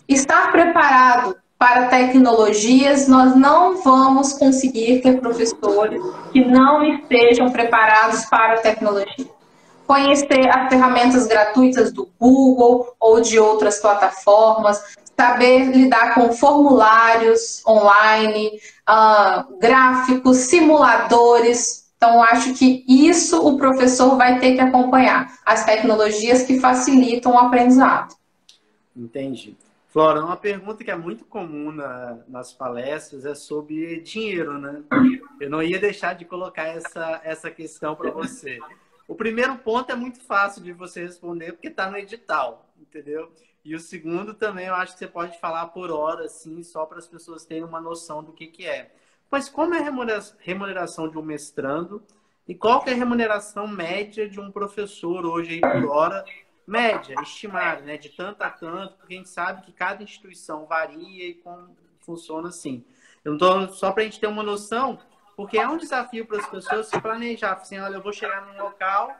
estar preparado para tecnologias. Nós não vamos conseguir ter professores que não estejam preparados para a tecnologia. Conhecer as ferramentas gratuitas do Google ou de outras plataformas, saber lidar com formulários online, uh, gráficos, simuladores. Então, acho que isso o professor vai ter que acompanhar, as tecnologias que facilitam o aprendizado. Entendi. Flora, uma pergunta que é muito comum na, nas palestras é sobre dinheiro, né? Eu não ia deixar de colocar essa, essa questão para você. O primeiro ponto é muito fácil de você responder, porque está no edital, entendeu? E o segundo também eu acho que você pode falar por hora, assim, só para as pessoas terem uma noção do que, que é. Mas como é a remuneração de um mestrando e qual que é a remuneração média de um professor hoje aí por hora? Média, estimada, né? De tanto a tanto, porque a gente sabe que cada instituição varia e como funciona assim. Eu não tô, só para a gente ter uma noção, porque é um desafio para as pessoas se planejar, assim, olha, eu vou chegar num local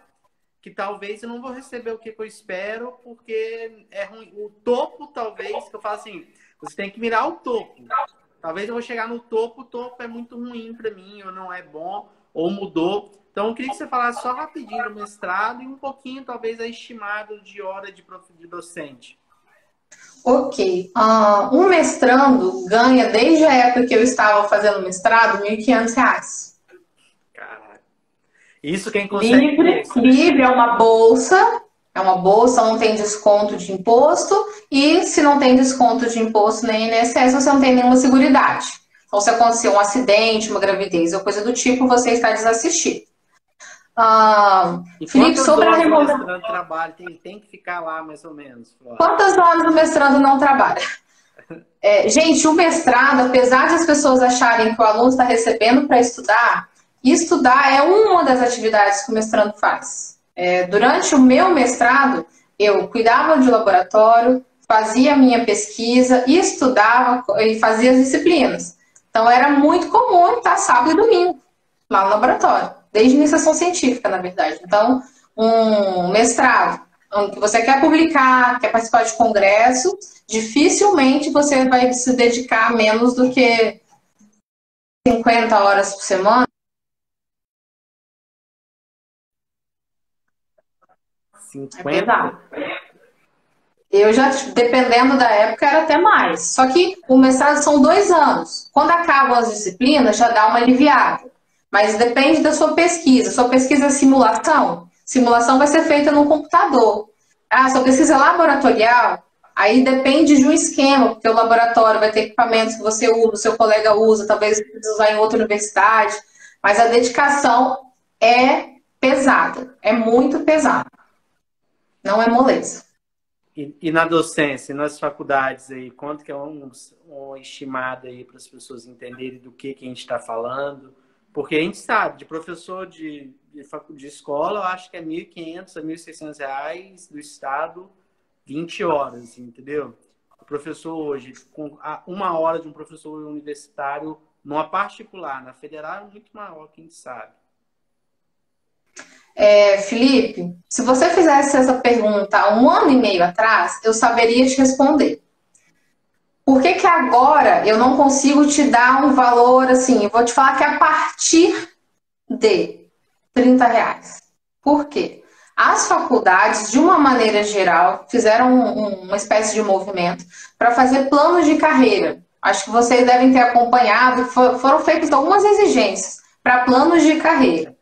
que talvez eu não vou receber o que, que eu espero, porque é ruim. O topo, talvez, que eu falo assim, você tem que mirar o topo. Talvez eu vou chegar no topo, o topo é muito ruim para mim, ou não é bom, ou mudou. Então, eu queria que você falasse só rapidinho do mestrado e um pouquinho, talvez, a estimada de hora de, prof... de docente. Ok. Uh, um mestrando ganha, desde a época que eu estava fazendo mestrado, mil e quinhentos reais. Caraca. Isso quem consegue... Livre, livre é uma bolsa. É uma bolsa, não tem desconto de imposto. E se não tem desconto de imposto nem I N S S, você não tem nenhuma seguridade. Então, se acontecer um acidente, uma gravidez ou coisa do tipo, você está desassistido. Ah, Felipe, sobre a remuneração. Quantas horas o mestrando trabalha? Tem, tem que ficar lá, mais ou menos. Flora. Quantas horas o mestrando não trabalha? É, gente, o mestrado, apesar de as pessoas acharem que o aluno está recebendo para estudar, estudar é uma das atividades que o mestrando faz. É, durante o meu mestrado, eu cuidava de laboratório, fazia a minha pesquisa, estudava e fazia as disciplinas. Então, era muito comum estar sábado e domingo lá no laboratório. Desde iniciação científica, na verdade. Então, um mestrado, onde você quer publicar, quer participar de congresso, dificilmente você vai se dedicar menos do que cinquenta horas por semana. cinquenta? É, eu já, dependendo da época, era até mais. Só que o mestrado são dois anos. Quando acabam as disciplinas, já dá uma aliviada. Mas depende da sua pesquisa. Sua pesquisa é simulação. Simulação vai ser feita no computador. Ah, sua pesquisa é laboratorial. Aí depende de um esquema, porque o laboratório vai ter equipamentos que você usa, o seu colega usa, talvez precise usar em outra universidade. Mas a dedicação é pesada, é muito pesada. Não é moleza. E, e na docência, nas faculdades aí, quanto que é um, um estimado aí para as pessoas entenderem do que, que a gente está falando? Porque a gente sabe, de professor de, de, de escola, eu acho que é mil e quinhentos a mil e seiscentos reais, do Estado, vinte horas, entendeu? O professor hoje, com uma hora de um professor universitário, numa particular, na federal, é muito maior, quem sabe. É, Felipe, se você fizesse essa pergunta há um ano e meio atrás, eu saberia te responder. Por que que agora eu não consigo te dar um valor assim? Eu vou te falar que a partir de trinta reais. Por quê? As faculdades, de uma maneira geral, fizeram uma espécie de movimento para fazer planos de carreira. Acho que vocês devem ter acompanhado, foram feitas algumas exigências para planos de carreira.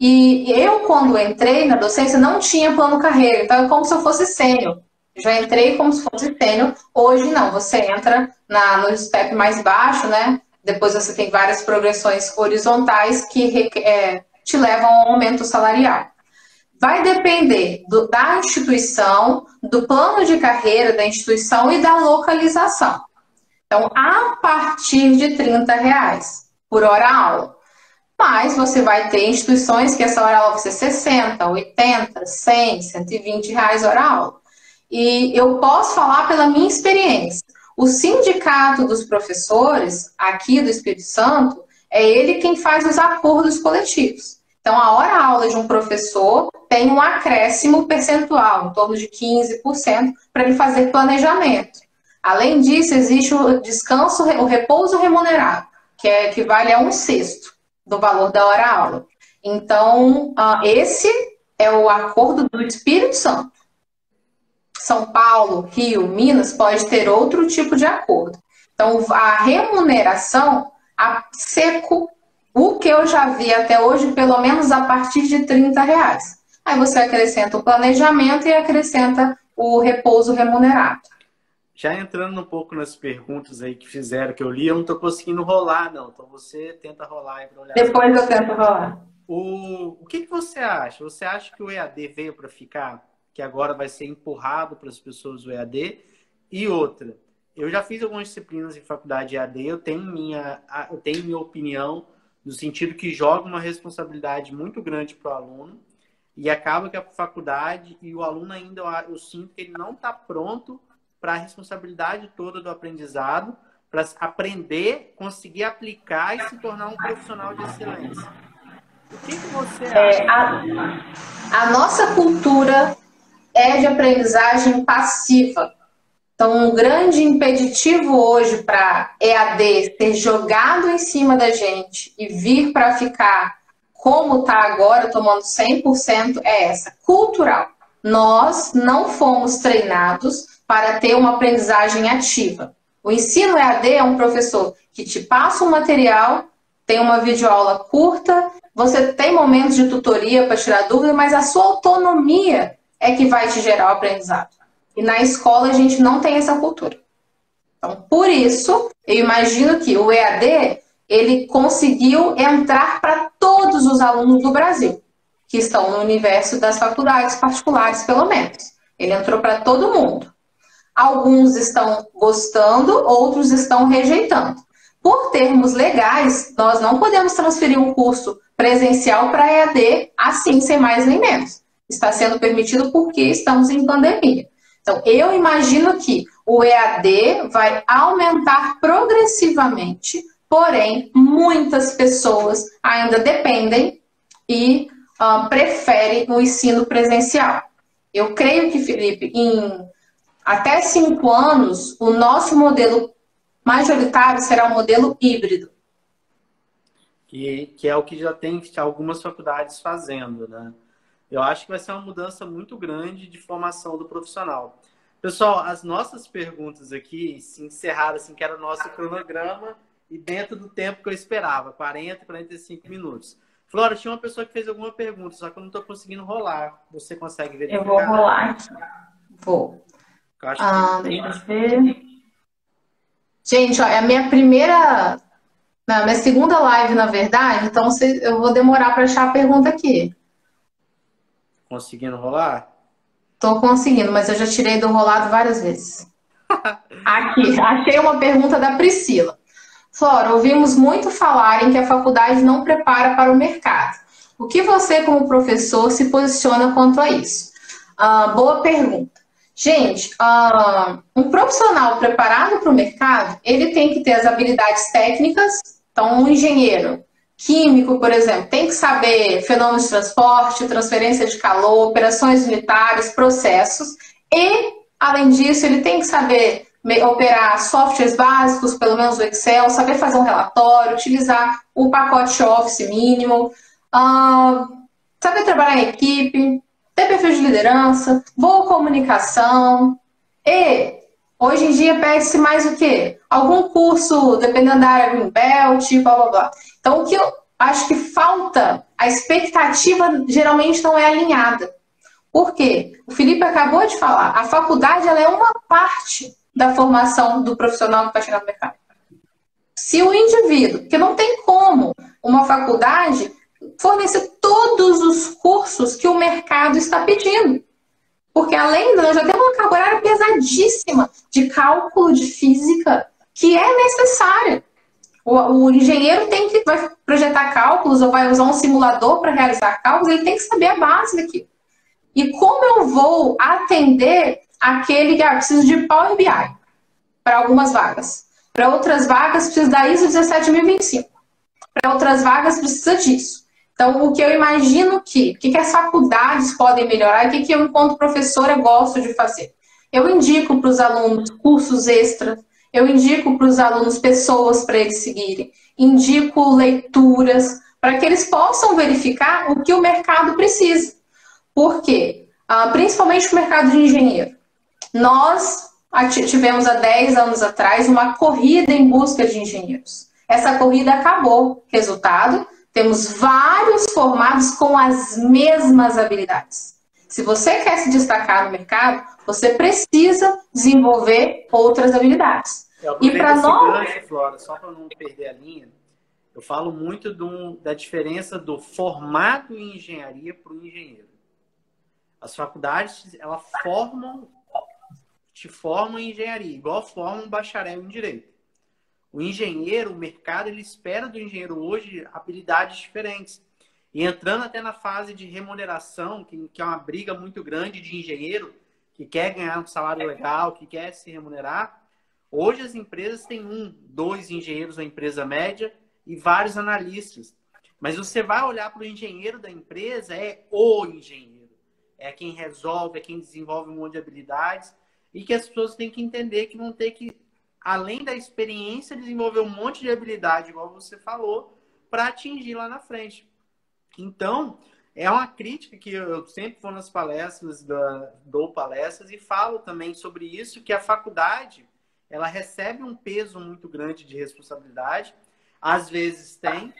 E eu, quando entrei na docência, não tinha plano carreira. Então, é como se eu fosse sênior. Já entrei como se fosse sênior. Hoje, não. Você entra na, no step mais baixo, né? Depois você tem várias progressões horizontais que é, te levam a um aumento salarial. Vai depender do, da instituição, do plano de carreira da instituição e da localização. Então, a partir de trinta reais por hora-aula. Mas você vai ter instituições que essa hora-aula vai ser sessenta, oitenta, cem, cento e vinte reais hora-aula. E eu posso falar pela minha experiência. O sindicato dos professores aqui do Espírito Santo é ele quem faz os acordos coletivos. Então, a hora-aula de um professor tem um acréscimo percentual, em torno de quinze por cento, para ele fazer planejamento. Além disso, existe o descanso, o repouso remunerado, que é, que vale a um sexto do valor da hora-aula. Então, esse é o acordo do Espírito Santo. São Paulo, Rio, Minas pode ter outro tipo de acordo. Então, a remuneração, a seco, o que eu já vi até hoje, pelo menos a partir de trinta reais. Aí você acrescenta o planejamento e acrescenta o repouso remunerado. Já entrando um pouco nas perguntas aí que fizeram, que eu li, eu não tô conseguindo rolar, não. Então você tenta rolar aí pra olhar. Depois eu tento rolar. O, o que, que você acha? Você acha que o E A D veio para ficar? Que agora vai ser empurrado para as pessoas o E A D? E outra, eu já fiz algumas disciplinas em faculdade de E A D, eu tenho minha, eu tenho minha opinião, no sentido que joga uma responsabilidade muito grande para o aluno, e acaba que a faculdade e o aluno ainda, eu sinto que ele não está pronto para a responsabilidade toda do aprendizado, para aprender, conseguir aplicar e se tornar um profissional de excelência. O que você acha? É, a, a nossa cultura é de aprendizagem passiva. Então, um grande impeditivo hoje para E A D ser jogado em cima da gente e vir para ficar como está agora, tomando cem por cento, é essa, cultural. Nós não fomos treinados para ter uma aprendizagem ativa. O ensino E A D é um professor que te passa um material, tem uma videoaula curta, você tem momentos de tutoria para tirar dúvida, mas a sua autonomia é que vai te gerar o aprendizado. E na escola a gente não tem essa cultura. Então, por isso, eu imagino que o E A D, ele conseguiu entrar para todos os alunos do Brasil, que estão no universo das faculdades particulares, pelo menos. Ele entrou para todo mundo. Alguns estão gostando, outros estão rejeitando. Por termos legais, nós não podemos transferir um curso presencial para E A D assim, sem mais nem menos. Está sendo permitido porque estamos em pandemia. Então, eu imagino que o E A D vai aumentar progressivamente, porém, muitas pessoas ainda dependem e uh, preferem o ensino presencial. Eu creio que, Felipe, em... até cinco anos, o nosso modelo majoritário será um modelo híbrido. Que, que é o que já tem algumas faculdades fazendo, né? Eu acho que vai ser uma mudança muito grande de formação do profissional. Pessoal, as nossas perguntas aqui se encerraram, assim, que era o nosso cronograma. e dentro do tempo que eu esperava, quarenta, quarenta e cinco minutos. Flora, tinha uma pessoa que fez alguma pergunta, só que eu não estou conseguindo rolar. Você consegue verificar? Eu vou rolar aqui. Vou. Eu acho que ah, deixa eu ver. Gente, ó, é a minha primeira... Não, minha segunda live, na verdade, então eu vou demorar para achar a pergunta aqui. Conseguindo rolar? Tô conseguindo, mas eu já tirei do rolado várias vezes. Aqui, achei uma pergunta da Priscila. Flora, ouvimos muito falarem que a faculdade não prepara para o mercado. O que você, como professor, se posiciona quanto a isso? Ah, boa pergunta. Gente, um profissional preparado para o mercado, ele tem que ter as habilidades técnicas. Então, um engenheiro químico, por exemplo, tem que saber fenômenos de transporte, transferência de calor, operações unitárias, processos. E, além disso, ele tem que saber operar softwares básicos, pelo menos o Excel, saber fazer um relatório, utilizar o pacote Office mínimo, saber trabalhar em equipe, ter perfil de liderança, boa comunicação e, hoje em dia, pede-se mais o quê? Algum curso, dependendo da área, green belt, blá, blá, blá. Então, o que eu acho que falta, a expectativa geralmente não é alinhada. Por quê? O Felipe acabou de falar, a faculdade ela é uma parte da formação do profissional que vai chegar no mercado. Se o indivíduo, porque não tem como uma faculdade fornecer todos os cursos que o mercado está pedindo. Porque além disso, já tem uma carga horária pesadíssima de cálculo, de física, que é necessária. O, o engenheiro tem que vai projetar cálculos ou vai usar um simulador para realizar cálculos, ele tem que saber a base daquilo. E como eu vou atender aquele que ah, precisa de Power B I para algumas vagas? Para outras vagas, precisa da ISO dezessete mil e vinte e cinco. Para outras vagas, precisa disso. Então, o que eu imagino que, o que as faculdades podem melhorar, o que, que eu, enquanto professora, gosto de fazer? Eu indico para os alunos cursos extras, eu indico para os alunos pessoas para eles seguirem, indico leituras, para que eles possam verificar o que o mercado precisa. Por quê? Ah, principalmente o mercado de engenheiro. Nós tivemos há dez anos atrás uma corrida em busca de engenheiros. Essa corrida acabou. Resultado? Temos vários formados com as mesmas habilidades. Se você quer se destacar no mercado, você precisa desenvolver outras habilidades. Eu e para nós... Gancho, Flora, só para não perder a linha, eu falo muito do, da diferença do formado em engenharia para o engenheiro. As faculdades, elas formam, te formam em engenharia, igual formam um bacharel em direito. O engenheiro, o mercado, ele espera do engenheiro hoje habilidades diferentes. E entrando até na fase de remuneração, que, que é uma briga muito grande de engenheiro, que quer ganhar um salário legal, que quer se remunerar, hoje as empresas têm um, dois engenheiros na empresa média e vários analistas. Mas você vai olhar para o engenheiro da empresa, é o engenheiro. É quem resolve, é quem desenvolve um monte de habilidades e que as pessoas têm que entender que vão ter que, além da experiência, desenvolver um monte de habilidade, igual você falou, para atingir lá na frente. Então, é uma crítica que eu sempre vou nas palestras, dou palestras e falo também sobre isso, que a faculdade, ela recebe um peso muito grande de responsabilidade, às vezes tem,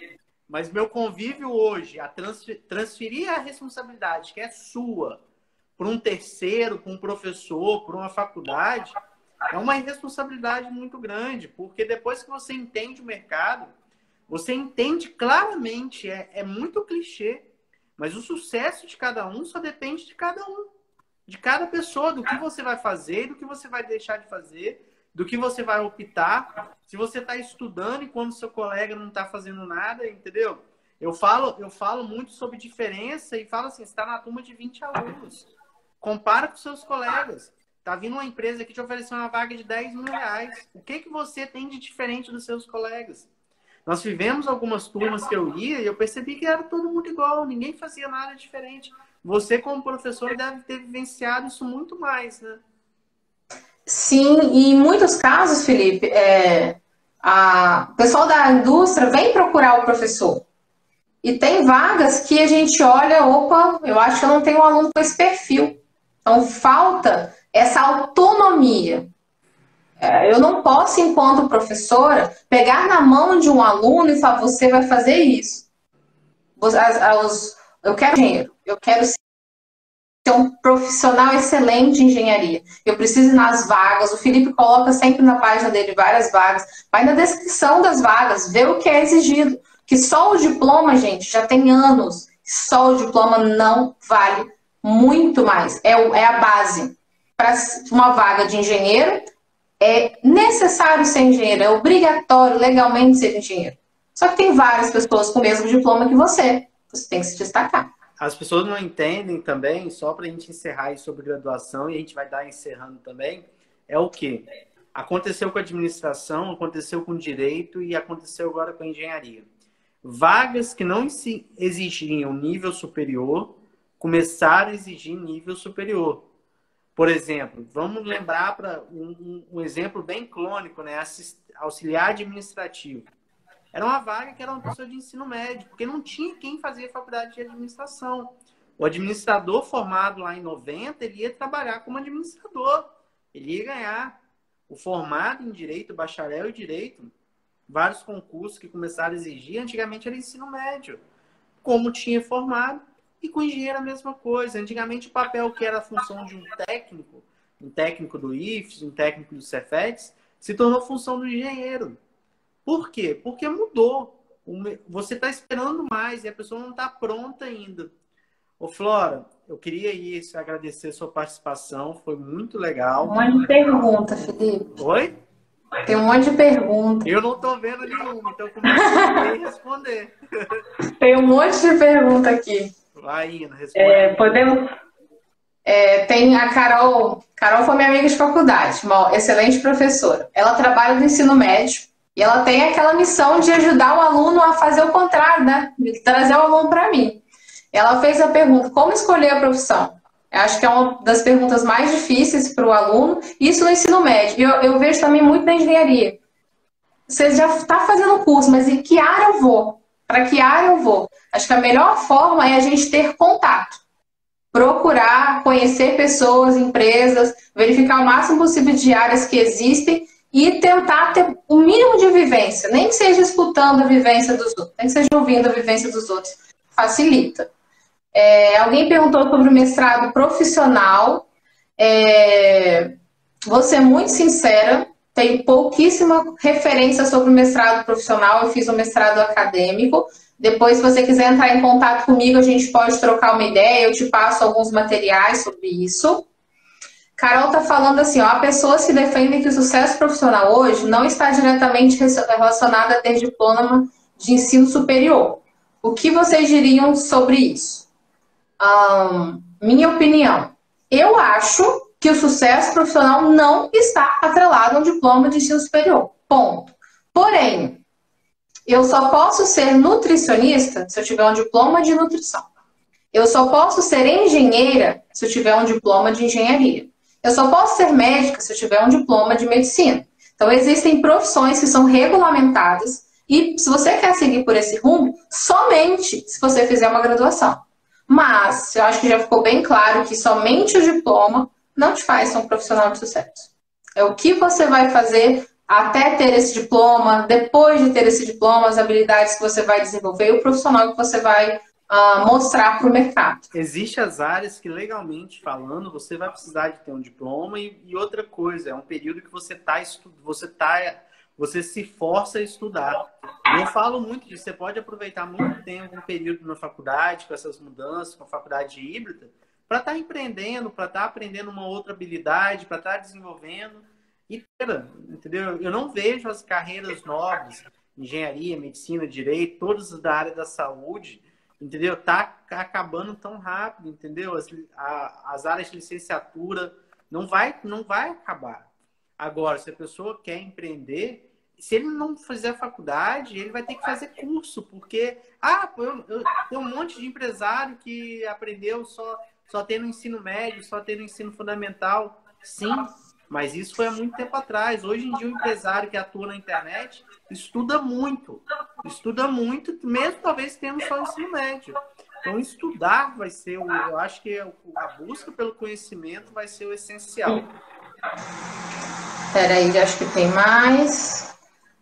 mas meu convívio hoje, a transferir a responsabilidade que é sua para um terceiro, para um professor, para uma faculdade... É uma irresponsabilidade muito grande, porque depois que você entende o mercado, você entende claramente, é, é muito clichê, mas o sucesso de cada um só depende de cada um, de cada pessoa, do que você vai fazer, do que você vai deixar de fazer, do que você vai optar, se você está estudando e quando seu colega não está fazendo nada, entendeu? Eu falo, eu falo muito sobre diferença e falo assim, você está na turma de vinte alunos, compara com seus colegas. Tá vindo uma empresa que te ofereceu uma vaga de dez mil reais. O que, que você tem de diferente dos seus colegas? Nós tivemos algumas turmas que eu ia e eu percebi que era todo mundo igual. Ninguém fazia nada diferente. Você, como professor, deve ter vivenciado isso muito mais, né? Sim, e em muitos casos, Felipe, é, a, o pessoal da indústria vem procurar o professor. E tem vagas que a gente olha, opa, eu acho que eu não tenho um aluno com esse perfil. Então, falta... essa autonomia. Eu não posso, enquanto professora, pegar na mão de um aluno e falar, você vai fazer isso. Eu quero engenheiro, eu quero ser um profissional excelente de engenharia. Eu preciso ir nas vagas, o Felipe coloca sempre na página dele várias vagas, vai na descrição das vagas, vê o que é exigido. Que só o diploma, gente, já tem anos, só o diploma não vale muito mais. É, é a base. Para uma vaga de engenheiro, é necessário ser engenheiro, é obrigatório legalmente ser engenheiro. Só que tem várias pessoas com o mesmo diploma que você. Você tem que se destacar. As pessoas não entendem também, só para a gente encerrar aí sobre graduação, e a gente vai dar encerrando também, é o quê? Aconteceu com a administração, aconteceu com o direito e aconteceu agora com a engenharia. Vagas que não exigiam nível superior começaram a exigir nível superior. Por exemplo, vamos lembrar para um, um exemplo bem clônico, né? Auxiliar administrativo. Era uma vaga que era uma pessoa de ensino médio, porque não tinha quem fazia faculdade de administração. O administrador formado lá em noventa, ele ia trabalhar como administrador. Ele ia ganhar. O formado em direito, bacharel em direito, vários concursos que começaram a exigir, antigamente era ensino médio. Como tinha formado, e com engenheiro a mesma coisa. Antigamente o papel que era a função de um técnico, um técnico do I F E S, um técnico do Cefetes, se tornou função do engenheiro. Por quê? Porque mudou. Você está esperando mais e a pessoa não está pronta ainda. Ô, Flora, eu queria isso, agradecer a sua participação. Foi muito legal. Um monte de pergunta, Felipe. Oi? Tem um monte de pergunta. Eu não estou vendo nenhuma, então começo a responder. Tem um monte de pergunta aqui. Vai indo, responde. É, podemos... É, tem a Carol. Carol foi minha amiga de faculdade, uma excelente professora. Ela trabalha no ensino médio. E ela tem aquela missão de ajudar o aluno a fazer o contrário, né? De trazer o aluno para mim. Ela fez a pergunta, como escolher a profissão? Eu acho que é uma das perguntas mais difíceis para o aluno. Isso no ensino médio. E eu, eu vejo também muito na engenharia. Você já está fazendo o curso, mas em que área eu vou? Para que área eu vou? Acho que a melhor forma é a gente ter contato. Procurar, conhecer pessoas, empresas, verificar o máximo possível de áreas que existem e tentar ter o mínimo de vivência, nem que seja escutando a vivência dos outros, nem que seja ouvindo a vivência dos outros, facilita. É, alguém perguntou sobre o mestrado profissional, é, vou ser muito sincera, tem pouquíssima referência sobre o mestrado profissional, eu fiz um mestrado acadêmico, depois se você quiser entrar em contato comigo, a gente pode trocar uma ideia, eu te passo alguns materiais sobre isso. Carol está falando assim, ó, há pessoas que defendem que o sucesso profissional hoje não está diretamente relacionado a ter diploma de ensino superior. O que vocês diriam sobre isso? Um, minha opinião. Eu acho que o sucesso profissional não está atrelado a um diploma de ensino superior. Ponto. Porém, eu só posso ser nutricionista se eu tiver um diploma de nutrição. Eu só posso ser engenheira se eu tiver um diploma de engenharia. Eu só posso ser médica se eu tiver um diploma de medicina. Então, existem profissões que são regulamentadas e se você quer seguir por esse rumo, somente se você fizer uma graduação. Mas, eu acho que já ficou bem claro que somente o diploma não te faz ser um profissional de sucesso. É o que você vai fazer até ter esse diploma, depois de ter esse diploma, as habilidades que você vai desenvolver e o profissional que você vai mostrar para o mercado. Existem as áreas que, legalmente falando, você vai precisar de ter um diploma e, e outra coisa, é um período que você tá estu- você tá, você se força a estudar. Eu falo muito disso, você pode aproveitar muito tempo, um período na faculdade, com essas mudanças, com a faculdade híbrida, para estar empreendendo, para estar aprendendo uma outra habilidade, para estar desenvolvendo. E, entendeu? Eu não vejo as carreiras novas, engenharia, medicina, direito, todas da área da saúde, entendeu? Tá acabando tão rápido, entendeu? As, a, as áreas de licenciatura não vai, não vai acabar. Agora, se a pessoa quer empreender, se ele não fizer faculdade, ele vai ter que fazer curso, porque ah, eu, eu, tem um monte de empresário que aprendeu só, só tendo ensino médio, só tendo ensino fundamental. Sim, mas isso foi há muito tempo atrás. Hoje em dia, o empresário que atua na internet estuda muito. Estuda muito, mesmo talvez tendo só ensino médio. Então, estudar vai ser, o, eu acho que a busca pelo conhecimento vai ser o essencial. Espera aí, acho que tem mais.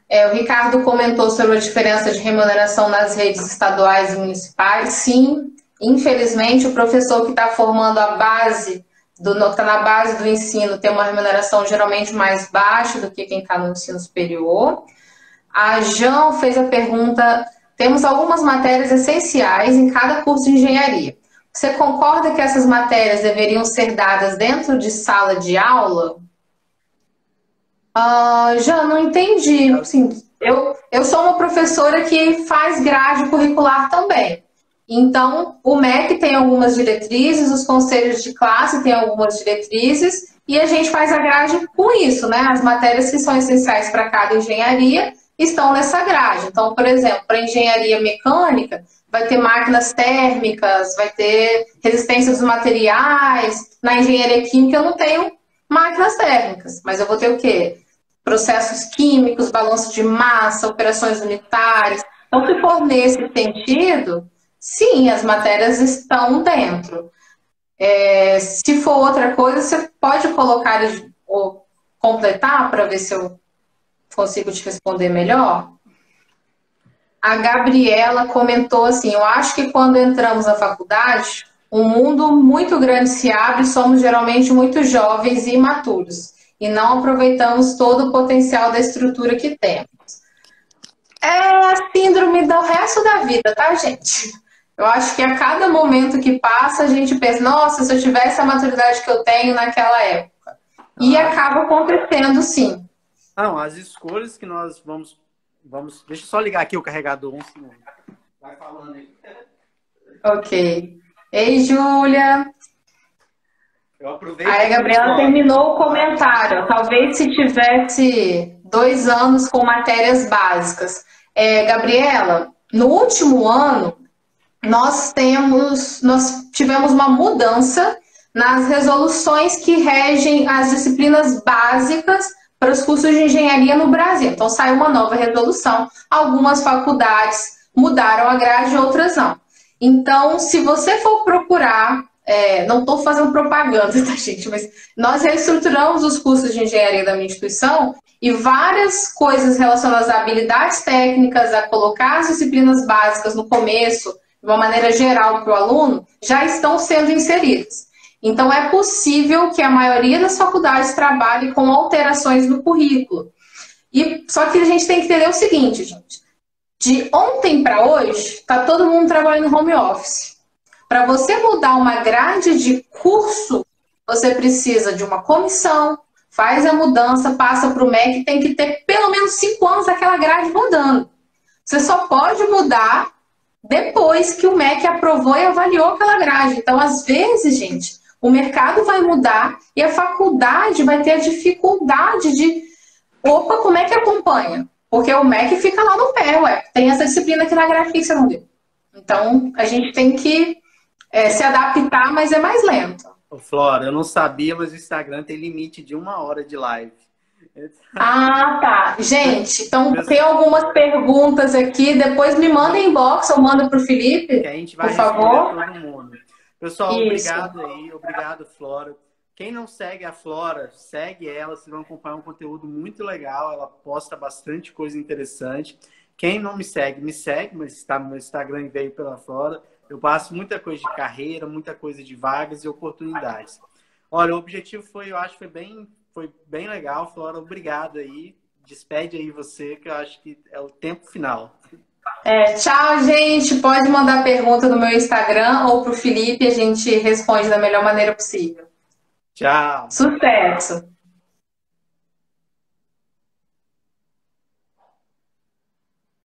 É, o Ricardo comentou sobre a diferença de remuneração nas redes estaduais e municipais. Sim, infelizmente, o professor que está formando a base, do, está na base do ensino, tem uma remuneração geralmente mais baixa do que quem está no ensino superior. A Jean fez a pergunta: temos algumas matérias essenciais em cada curso de engenharia. Você concorda que essas matérias deveriam ser dadas dentro de sala de aula? Ah, já não entendi. Assim, eu, eu sou uma professora que faz grade curricular também. Então, o M E C tem algumas diretrizes, os conselhos de classe têm algumas diretrizes e a gente faz a grade com isso, né? As matérias que são essenciais para cada engenharia estão nessa grade. Então, por exemplo, para engenharia mecânica, vai ter máquinas térmicas, vai ter resistência dos materiais. Na engenharia química eu não tenho máquinas térmicas, mas eu vou ter o quê? Processos químicos, balanço de massa, operações unitárias. Então, se for nesse sentido, sim, as matérias estão dentro. É, se for outra coisa, você pode colocar ou completar para ver se eu consigo te responder melhor? A Gabriela comentou assim: eu acho que quando entramos na faculdade, um mundo muito grande se abre e somos geralmente muito jovens e imaturos e não aproveitamos todo o potencial da estrutura que temos. É a síndrome do resto da vida, tá, gente? Eu acho que a cada momento que passa, a gente pensa: nossa, se eu tivesse a maturidade que eu tenho naquela época. E ah, acaba acontecendo, sim. Não, as escolhas que nós vamos... Vamos, deixa eu só ligar aqui o carregador. Um segundo. Vai falando aí. Ok. Ei, Júlia. Eu aproveito. Aí a Gabriela terminou o comentário. Talvez se tivesse dois anos com matérias básicas. É, Gabriela, no último ano, nós temos, nós tivemos uma mudança nas resoluções que regem as disciplinas básicas para os cursos de engenharia no Brasil. Então, saiu uma nova resolução. Algumas faculdades mudaram a grade, outras não. Então, se você for procurar, é, não estou fazendo propaganda, tá, gente? Mas nós reestruturamos os cursos de engenharia da minha instituição e várias coisas relacionadas a habilidades técnicas, a colocar as disciplinas básicas no começo, de uma maneira geral para o aluno, já estão sendo inseridas. Então, é possível que a maioria das faculdades trabalhe com alterações no currículo. E, só que a gente tem que entender o seguinte, gente. De ontem para hoje, está todo mundo trabalhando home office. Para você mudar uma grade de curso, você precisa de uma comissão, faz a mudança, passa para o M E C, tem que ter pelo menos cinco anos daquela grade rodando. Você só pode mudar depois que o M E C aprovou e avaliou aquela grade. Então, às vezes, gente... O mercado vai mudar e a faculdade vai ter a dificuldade de... Opa, como é que acompanha? Porque o M E C fica lá no pé, ué. Tem essa disciplina aqui na grade que você não deu. Então, a gente tem que é, se adaptar, mas é mais lento. Ô, Flora, eu não sabia, mas o Instagram tem limite de uma hora de live. Ah, tá. Gente, então tem algumas perguntas aqui. Depois me manda em inbox ou manda para o Felipe, que a gente vai por favor. Todo mundo. Pessoal, isso. Obrigado aí, obrigado, Flora. Quem não segue a Flora, segue ela, vocês vão acompanhar um conteúdo muito legal, ela posta bastante coisa interessante. Quem não me segue, me segue, mas está no meu Instagram e veio pela Flora. Eu passo muita coisa de carreira, muita coisa de vagas e oportunidades. Olha, o objetivo foi, eu acho, foi bem, foi bem legal, Flora, obrigado aí. Despede aí você, que eu acho que é o tempo final. É, tchau, gente. Pode mandar pergunta no meu Instagram ou pro Felipe, a gente responde da melhor maneira possível. Tchau. Sucesso.